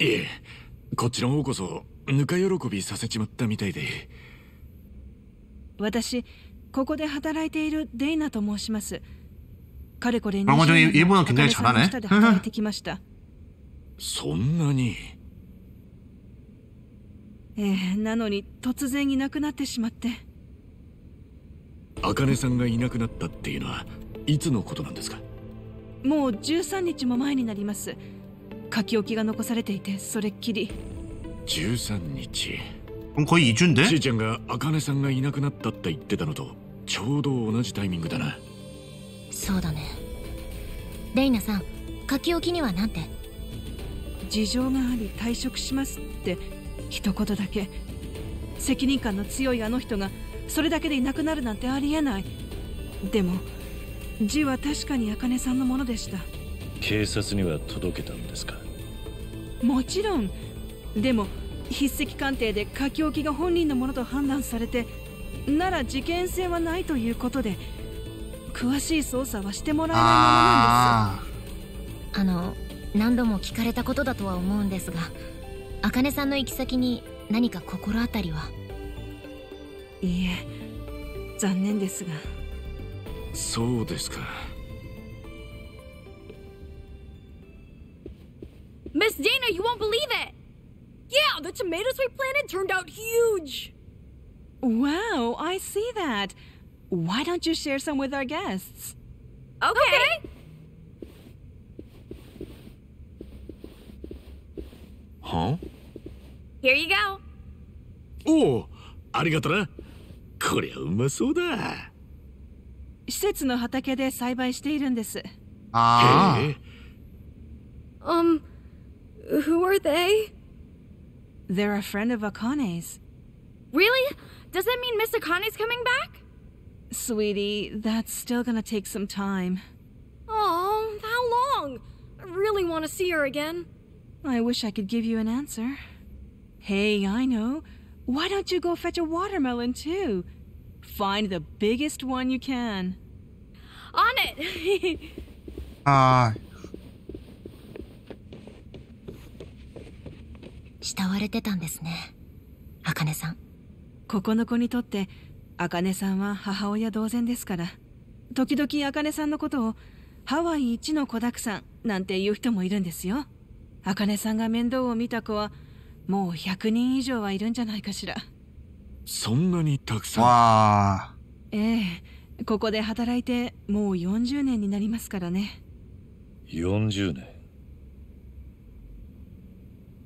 いえ、こっちの方こそぬか喜びさせちまったみたいで。私、ここで働いているデイナと申します。かれこれにじゅうねん、茜さんの下で働いてきました。そんなに。ええ、なのに突然いなくなってしまって。茜さんがいなくなったっていうのはいつのことなんですか？もうじゅうさんにちも前になります。書き置きが残されていてそれっきり。じゅうさんにち。これにじゅんで？ちーちゃんが茜さんがいなくなったって言ってたのとちょうど同じタイミングだな。そうだね。レイナさん、書き置きにはなんて？事情があり退職しますって一言だけ。責任感の強いあの人がそれだけでいなくなるなんてありえない。でも字は確かに茜さんのものでした。警察には届けたんですか？もちろん。でも筆跡鑑定で書き置きが本人のものと判断されて、なら事件性はないということで詳しい捜査はしてもらえないものなんです。あの、何度も聞かれたことだとは思うんですが、茜さんの行き先に何か心当たりは？いいえ、残念ですが。そうですか。Miss Dana, you won't believe it! Yeah, the tomatoes we planted turned out huge! Wow, I see that. Why don't you share some with our guests? Okay! は？ Here you go! おお、ありがとな。こりゃうまそうだ。施設の畑で栽培しているんです。ああ。Um, who are they? They're a friend of Akane's. Really? Does that mean Miss Akane's coming back? Sweetie, that's still gonna take some time. Oh, how long? I really want to see her again. I wish I could give you an answer. Hey, I know.Why don't you go fetch a watermelon too? Find the biggest one you can. On it. Ah. 慕われてたんですね、茜さん。ここの子にとって茜さんは母親同然ですから、時々茜さんのことをハワイ一の子だくさんなんて言う人もいるんですよ。茜さんが面倒を見た子は。もうひゃくにん以上はいるんじゃないかしら。そんなにたくさん。わー。ええ、ここで働いてもうよんじゅうねんになりますからね。よんじゅうねん。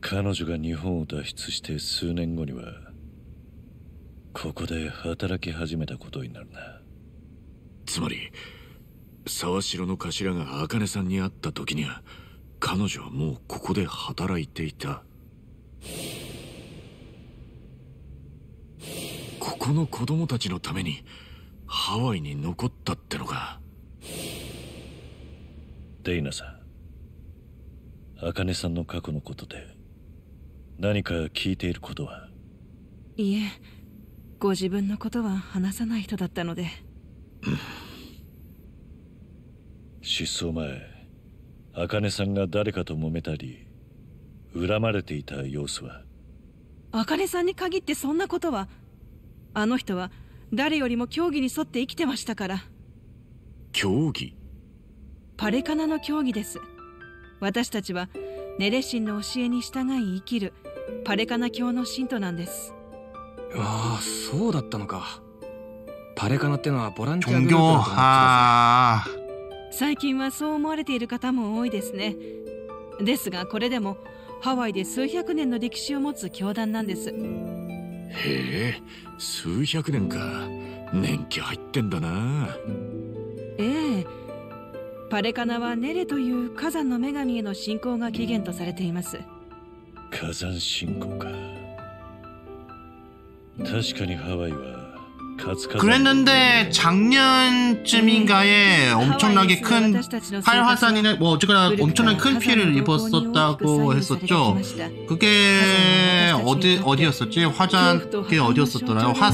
彼女が日本を脱出して数年後にはここで働き始めたことになるな。つまり沢城の頭が茜さんに会った時には彼女はもうここで働いていた。ここの子供たちのためにハワイに残ったってのか。デイナさん、茜さんの過去のことで何か聞いていることは？いえ、ご自分のことは話さない人だったので。失踪前、茜さんが誰かと揉めたり恨まれていた様子は？茜さんに限ってそんなことは。あの人は誰よりも教義に沿って生きてましたから。教義？パレカナの教義です。私たちはネレ神の教えに従い生きるパレカナ教の信徒なんです。ああ、そうだったのか。パレカナってのはボランティアグループだと思ってください。最近はそう思われている方も多いですね。ですがこれでもハワイで数百年の歴史を持つ教団なんです。へえ、数百年か。年季入ってんだな。ええ、パレカナはネレという火山の女神への信仰が起源とされています。火山信仰か。確かにハワイは 그랬는데 작년쯤인가에 엄청나게 큰 활화산이나 뭐 어쨌거나 엄청나게 큰 피해를 입었었다고 했었죠. 그게 어디 어디였었지? 화산 그게 어디였었더라요? 화.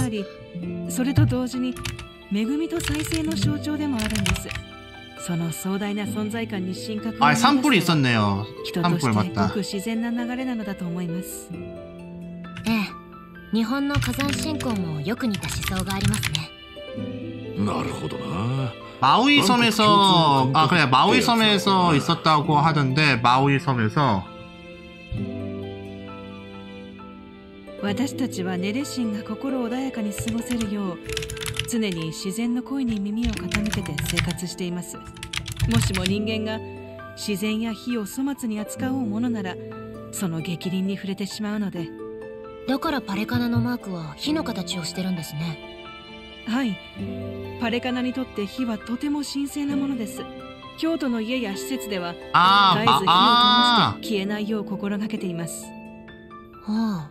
아, 산불이 있었네요. 산불 맞다. 日本の火山信仰もよく似た思想がありますね。なるほどな。マウイ섬에서 아, 그래マウイ섬에서 있었다고 하던데マウイ섬에서私たちはネレ神が心穏やかに過ごせるよう常に自然の声に耳を傾けて生活しています。もしも人間が自然や火を粗末に扱うものならその逆鱗に触れてしまうので。だからパレカナのマークは火の形をしてるんですね。はい、パレカナにとって火はとても神聖なものです。京都の家や施設では絶えず火を灯して消えないよう心がけています。はあ、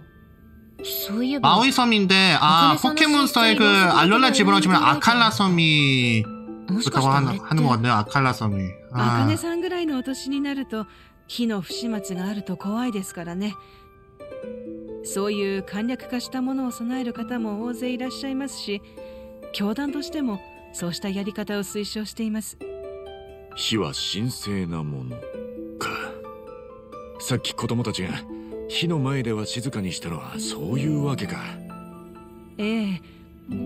そういえばマウイ섬인데あ、ポケモンスターへ그알롤라집어넣어주면아칼라섬이그렇다고하는것같네요아칼라섬이あかねさんぐらいのお年になると火の不始末があると怖いですからね。そういう簡略化したものを備える方も大勢いらっしゃいますし、教団としてもそうしたやり方を推奨しています。火は神聖なものか。さっき子供たちが火の前では静かにしたのはそういうわけか。ええ、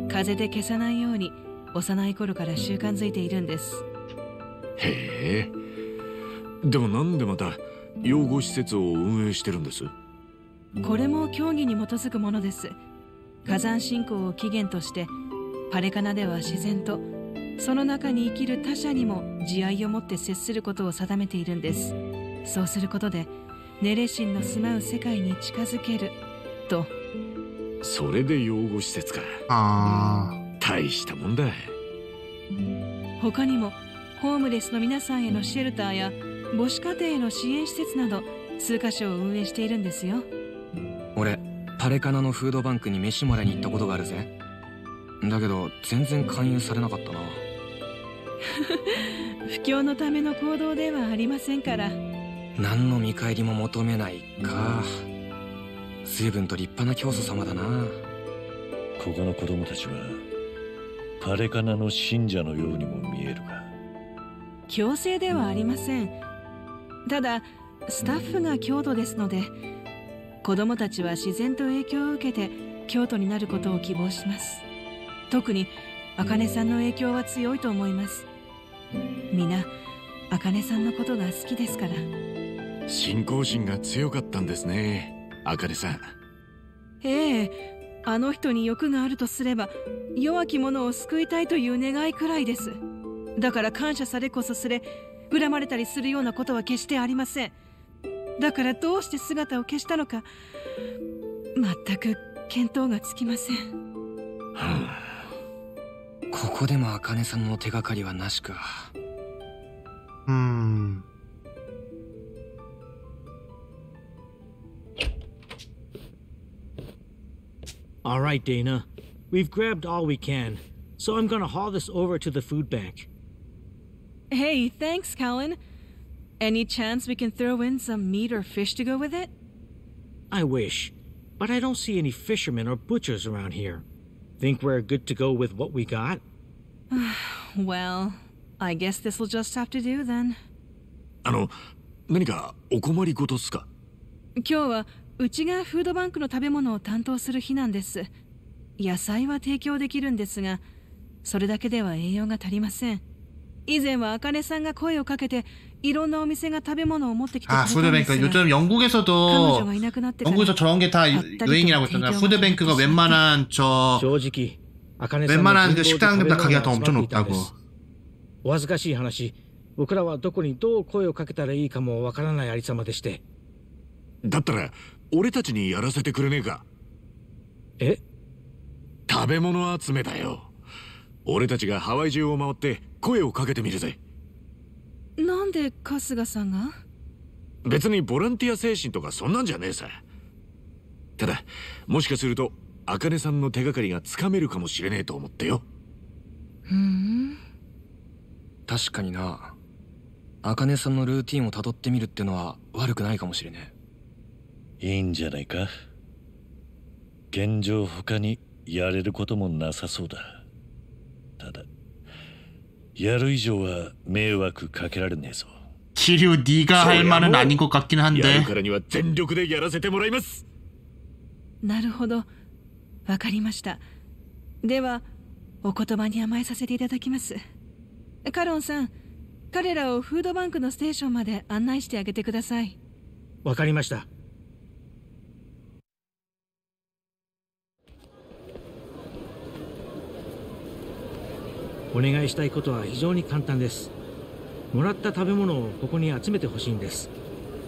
風で消さないように幼い頃から習慣づいているんです。へえ、でもなんでまた養護施設を運営してるんです？これも教義に基づくものです。火山信仰を起源としてパレカナでは自然とその中に生きる他者にも慈愛を持って接することを定めているんです。そうすることでネレ神の住まう世界に近づけると。それで養護施設か。ああ、大したもんだ。他にもホームレスの皆さんへのシェルターや母子家庭への支援施設など数カ所を運営しているんですよ。俺、パレカナのフードバンクに飯もらいに行ったことがあるぜ。だけど全然勧誘されなかったな。不況のための行動ではありませんから。何の見返りも求めないか。随分と立派な教祖様だな。ここの子供たちはパレカナの信者のようにも見えるが。強制ではありません。ただスタッフが強度ですので、子供たちは自然と影響を受けて京都になることを希望します。特に茜さんの影響は強いと思います。みな茜さんのことが好きですから。信仰心が強かったんですね、茜さん。ええ、あの人に欲があるとすれば弱き者を救いたいという願いくらいです。だから感謝されこそすれ、恨まれたりするようなことは決してありません。だからどうして姿を消したのか全く見当がつきません。はあ、ここでも茜さんの手がかりはなしか。うーん、All right, Dana. We've grabbed all we can, so I'm gonna haul this over to the food bank. Hey, thanks, Colin. Any chance we can throw in some meat or fish to go with it? I wish, but I don't see any fishermen or butchers around here. Think we're good to go with what we got? Well, I guess this'll just have to do then. あの、何かお困りごとっすか？今日はうちがフードバンクの食べ物を担当する日なんです。野菜は提供できるんですが、それだけでは栄養が足りません。以前は茜さんが声をかけていろんなお店が食べ物を持ってきてくれたんですが、 아, 푸드뱅크. 요즘 영국에서도 영국에서 저런 게 다 유행이라고 했잖아요. 푸드뱅크가 웬만한 저 웬만한 그 식당보다 가격이 더 엄청 높다고. 僕らはどこにどう声をかけたらいいかもわからないありさまでして。だったら俺たちにやらせてくれねえか。え、食べ物集めだよ。俺たちがハワイ中を回って声をかけてみるぜ。なんで春日さんが？別にボランティア精神とかそんなんじゃねえさ。ただもしかすると茜さんの手がかりがつかめるかもしれねえと思ってよ。ふん、確かにな。茜さんのルーティンをたどってみるってのは悪くないかもしれねえ。いいんじゃないか。現状他にやれることもなさそうだ。ただやる以上は迷惑かけられねえぞ。治療 D が할 말은 아닌 것 같긴 한데。やるからには全力でやらせてもらいます。なるほど、わかりました。ではお言葉に甘えさせていただきます。カロンさん、彼らをフードバンクのステーションまで案内してあげてください。わかりました。お願いしたいことは非常に簡単です。もらった食べ物をここに集めてほしいんです。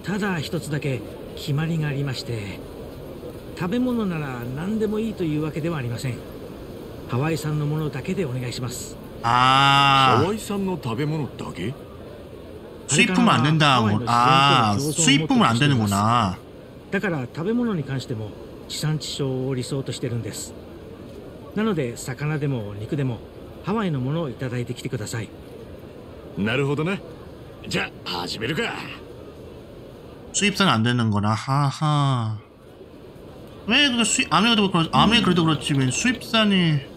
ただ一つだけ決まりがありまして、食べ物なら何でもいいというわけではありません。ハワイ産のものだけでお願いします。あー、ハワイ産の食べ物だけ？수입품은안된다。あー、수입품은안되는구나。だから食べ物に関しても地産地消を理想としてるんです。なので魚でも肉でもハワイのものをいただいてきてください。なるほどね。じゃあ始めるか。수입산안되는구나。はは。왜그수입아무래도그렇아무래도그렇지왜수입산이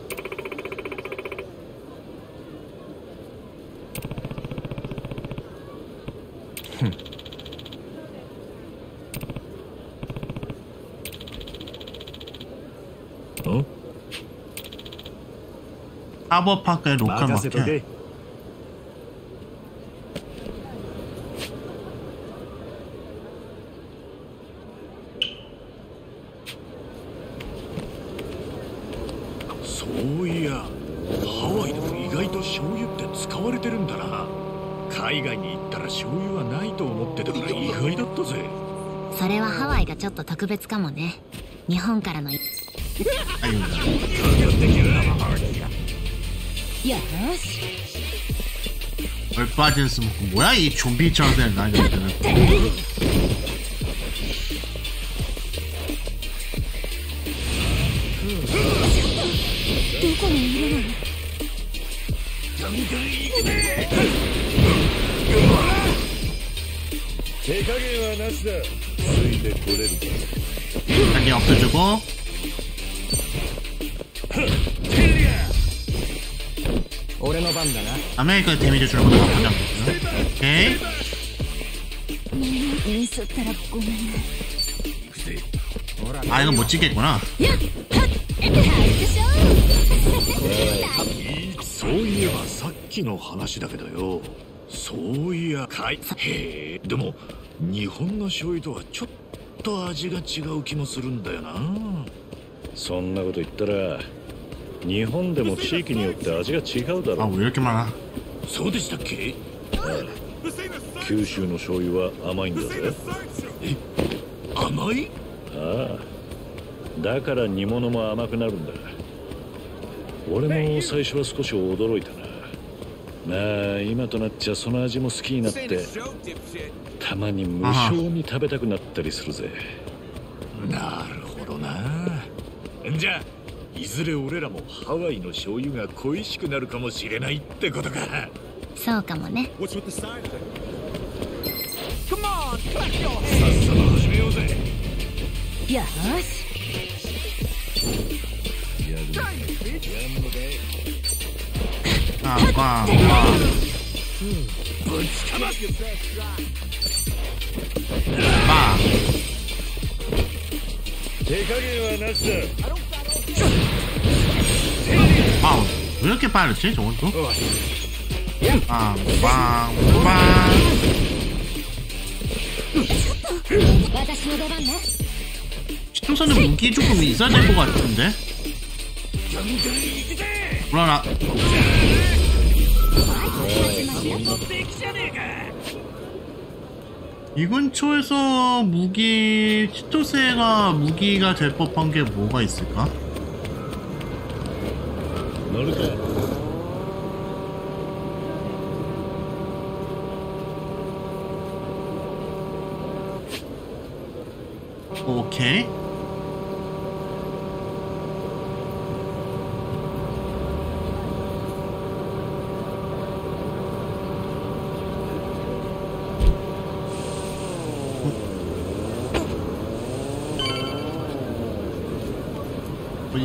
사버파크에 로컬 마켓. 얼빠진 스모크. 뭐야 이 좀비처럼 되는 라인업들은. 자기 없어지고. 아메리카에 데미지 주는 것도 나쁘지 않겠구나. 오케이. 아, 이건 못 찍겠구나. 소이야そういえばさっきの話だけどよ。そういや、はい。でも、日本の醤油とはちょっと味が違う気もするんだよな。そんなこと言ったら。 日本でも地域によって味が違うだろう。あ、もうよくまな。そうでしたっけ？九州の醤油は甘いんだぜ。え、甘い？ああ、だから煮物も甘くなるんだ。俺も最初は少し驚いたな。まあ今となっちゃその味も好きになって、たまに無性に食べたくなったりするぜ。なるほどな。んじゃあいずれ俺らもハワイの醤油が恋しくなるかもしれないってことか。そうかもね。さっさと始めようぜ。よし。やるのかい。ああ、バーンバーン。ぶちかます。バーン。手加減はなしだ。 아우, 왜 이렇게 빠르지 저건 또? バンバンバン。ちょっと私の出番ね。ちとさんでも무기 조금 이상할 것 같은데。ほらな。이 근처에서 무기 치토세가 무기가 될 법한 게 뭐가 있을까? 오케이.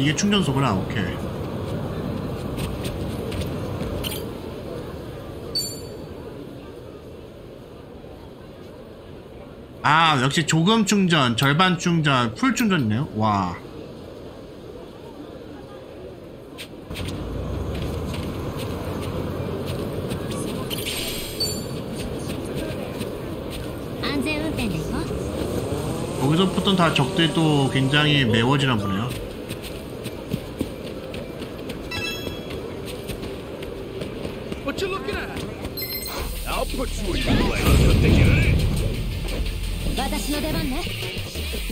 이게 충전소구나. 오케이. 아 역시 조금 충전, 절반 충전, 풀 충전이네요. 와. 여기서부터는 다 적들도 굉장히 매워지나 보네요.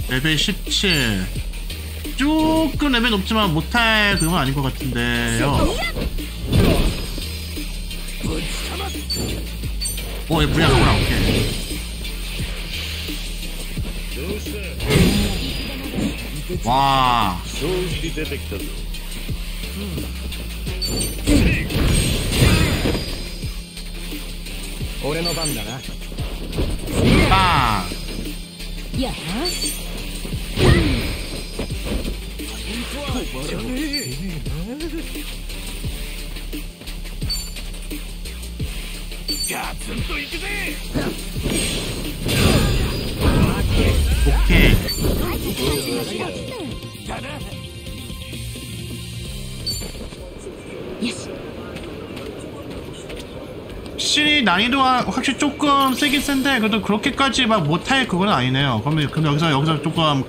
레벨 십칠. 조금 레벨 높지만 못할 그건 아닌 것 같은데요. 오, 얘 무리하구나. 오케이. 와. 빵. 오케이. 확실히 난이도가 확실히 조금 세긴 센데 그래도 그렇게까지 막 못할 그건 아니네요. 그러면 근데 여기서 여기서 조금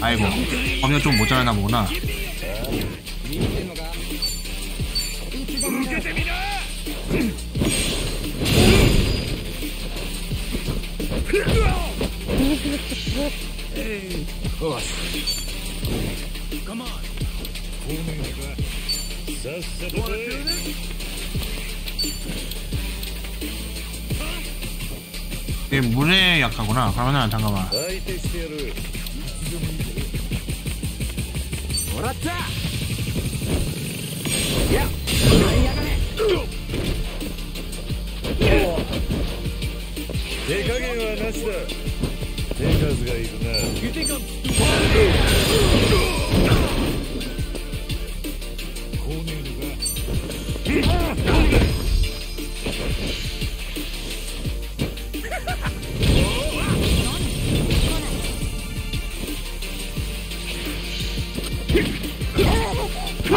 아이고, 검력 좀 모자라나 보구나. 얘 물에 약하구나. 그러면은 잠깐만.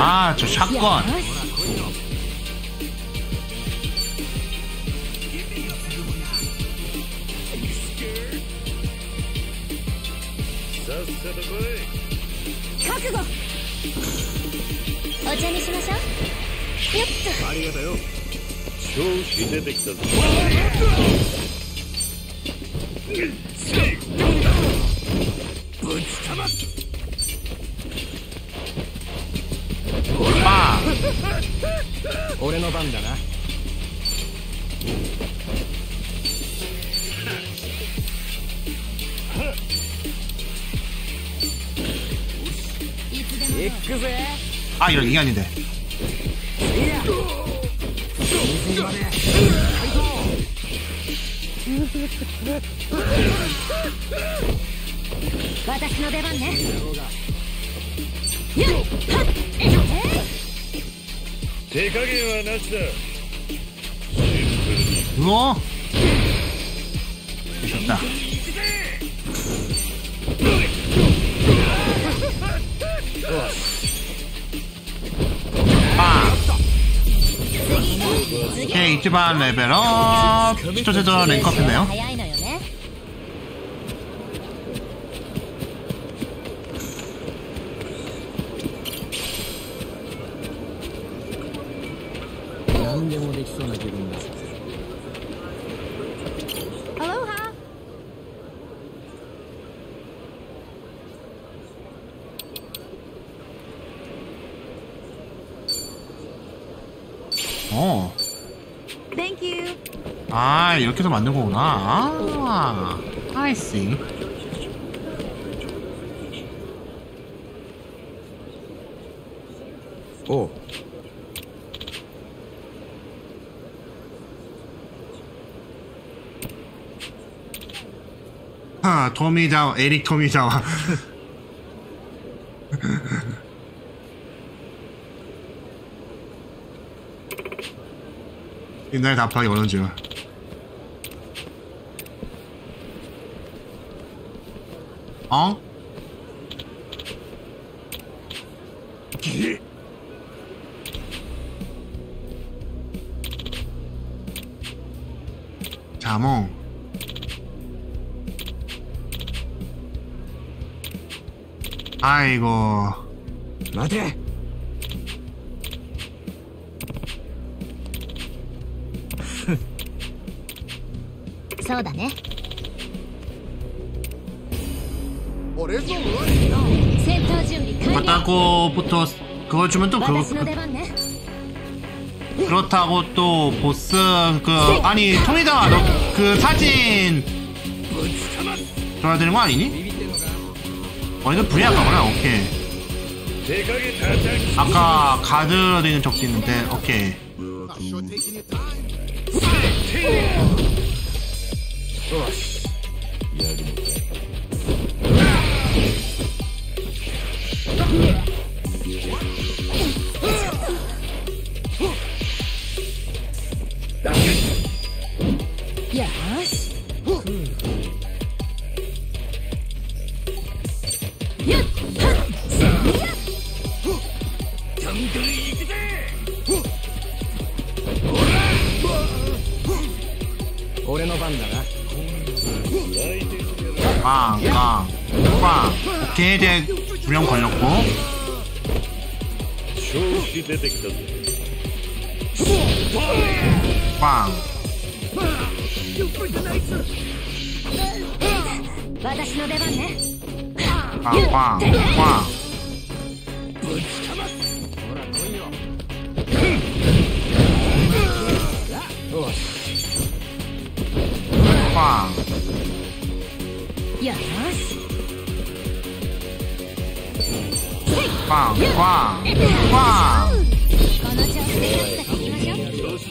아, 저 샷건. 각오. 오차미시마쇼. 얏. 감사합니다. 조시 데텍터. 부츠타마. 아! 오레노 반다나. 아, 이런 이게 아닌데. 私の出番ね。手加減はなしだ。うおっ、やったで、一番レベルアップ。一つの連呼吸だよ。何でもできそうな気分だ。아, 이렇게도 만든 거구나. 아, I see. 오. 아, 토미자와, 에릭 토미자와. 옛날에 답하기 어려운 줄. 어? 자몽 아이고 맞아.そうだね。またこうボト그걸주면또그그렇다고또보스그아니토미다와너그사진줘야되는거아니니어이건브이아까구나오케이아까가드로되는적도있는데오케이よし、やるのか。よし。俺の番だな。빵, 빵, 빵. 오케이, 이제 분량 걸렸고. 빵. 빵, 빵, 빵. 빵. よし。パンパンパン。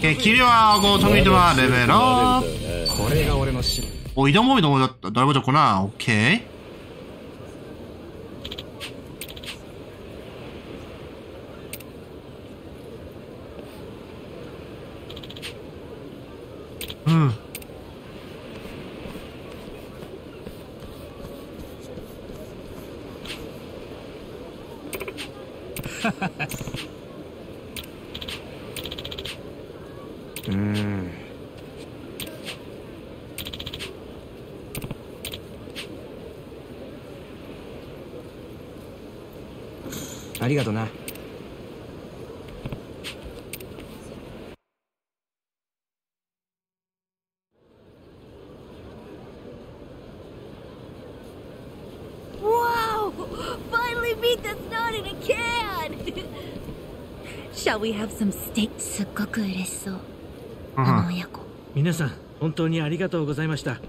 え、キリはゴートミドはレベルアップ。これが俺のシーン。おいどもいどもだった。誰もじゃこな。オッケー。 ありがとな。すっごく嬉しそう。あの親子。皆さん本当にありがとうございました。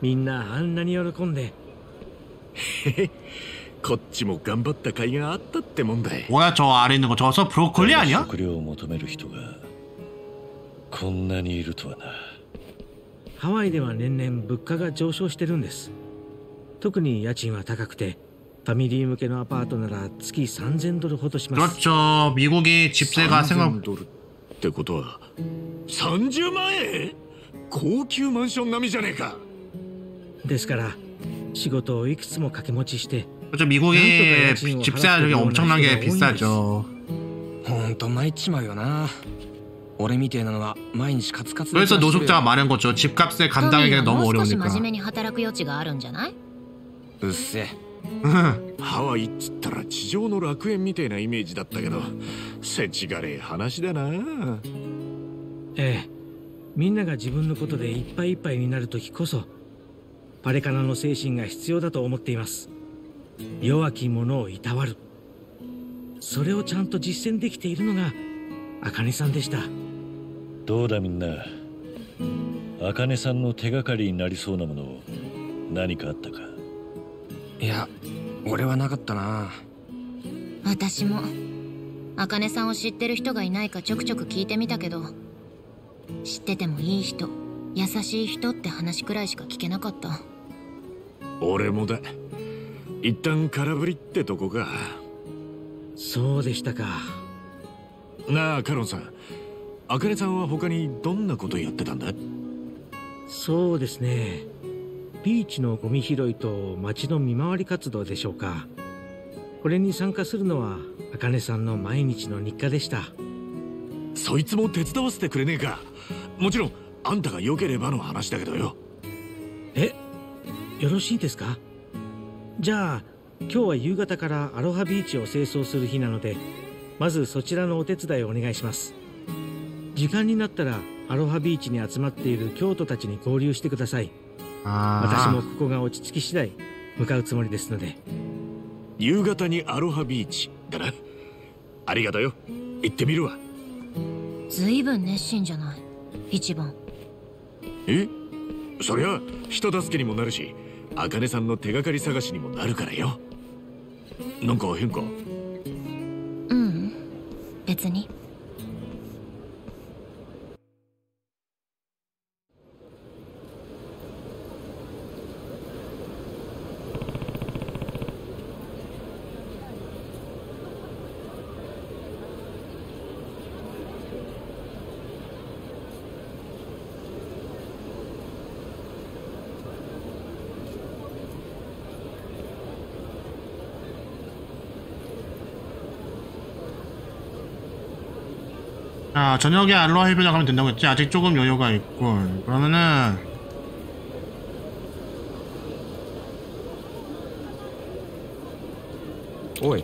みんなあんなに喜んで。へへ。 こっちも頑張った甲斐があったってもんだい。おや、ちょ、あれのこと、そ、ブロッコリーや。食料を求める人がこんなにいるとはな。ハワイでは年々物価が上昇してるんです。特に家賃は高くて、ファミリー向けのアパートなら月さんぜんドルほどします。그렇죠。미국의집세가생각ドルってことはさんじゅうまんえん？高級マンション並みじゃねえか。ですから仕事をいくつも掛け持ちして。그렇죠미국의집세가엄청나게비싸죠。ほんと参っちまうよな。俺みてえなのは毎日カツカツで。그래서노숙자가많은거죠집값에감당하기가너무어려우니까。もう少し真面目に働く余地があるんじゃない？うっせえ。ハワイっつったら地上の楽園みたいなイメージだったけど、せちがれえ話だな。ええ、みんなが自分のことでいっぱいいっぱいになる時こそパレカナの精神が必要だと思っています。弱き者をいたわる、それをちゃんと実践できているのが茜さんでした。どうだみんな、茜さんの手がかりになりそうなもの何かあったか？いや、俺はなかったな。私も茜さんを知ってる人がいないかちょくちょく聞いてみたけど、知っててもいい人、優しい人って話くらいしか聞けなかった。俺もだ。一旦空振りってとこか。そうでしたか。なあカロンさん、茜さんは他にどんなことやってたんだ？そうですね、ビーチのゴミ拾いと町の見回り活動でしょうか。これに参加するのは茜さんの毎日の日課でした。そいつも手伝わせてくれねえか。もちろんあんたが良ければの話だけどよ。え、よろしいですか？じゃあ今日は夕方からアロハビーチを清掃する日なので、まずそちらのお手伝いをお願いします。時間になったらアロハビーチに集まっている教徒たちに合流してください。私もここが落ち着き次第向かうつもりですので。夕方にアロハビーチだな。ありがとうよ、行ってみるわ。ずいぶん熱心じゃない、一番。え、そりゃ人助けにもなるし、茜さんの手がかり探しにもなるからよ。なんか変か？うん、別に。아, 저녁에 알로하 해변에 가면 된다고 했지. 아직 조금 여유가 있군. 그러면은 오이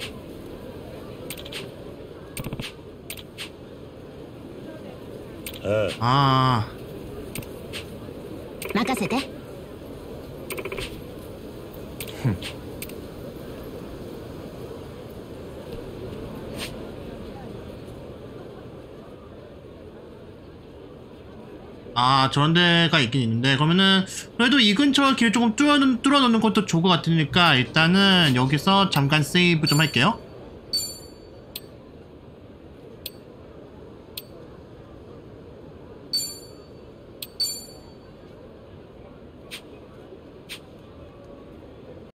어. 아 맡아세대? 흠. 아 저런 데가 있긴 있는데, 그러면은 그래도 이 근처 길 조금 뚫어놓는 것도 좋을 것 같으니까 일단은 여기서 잠깐 세이브 좀 할게요.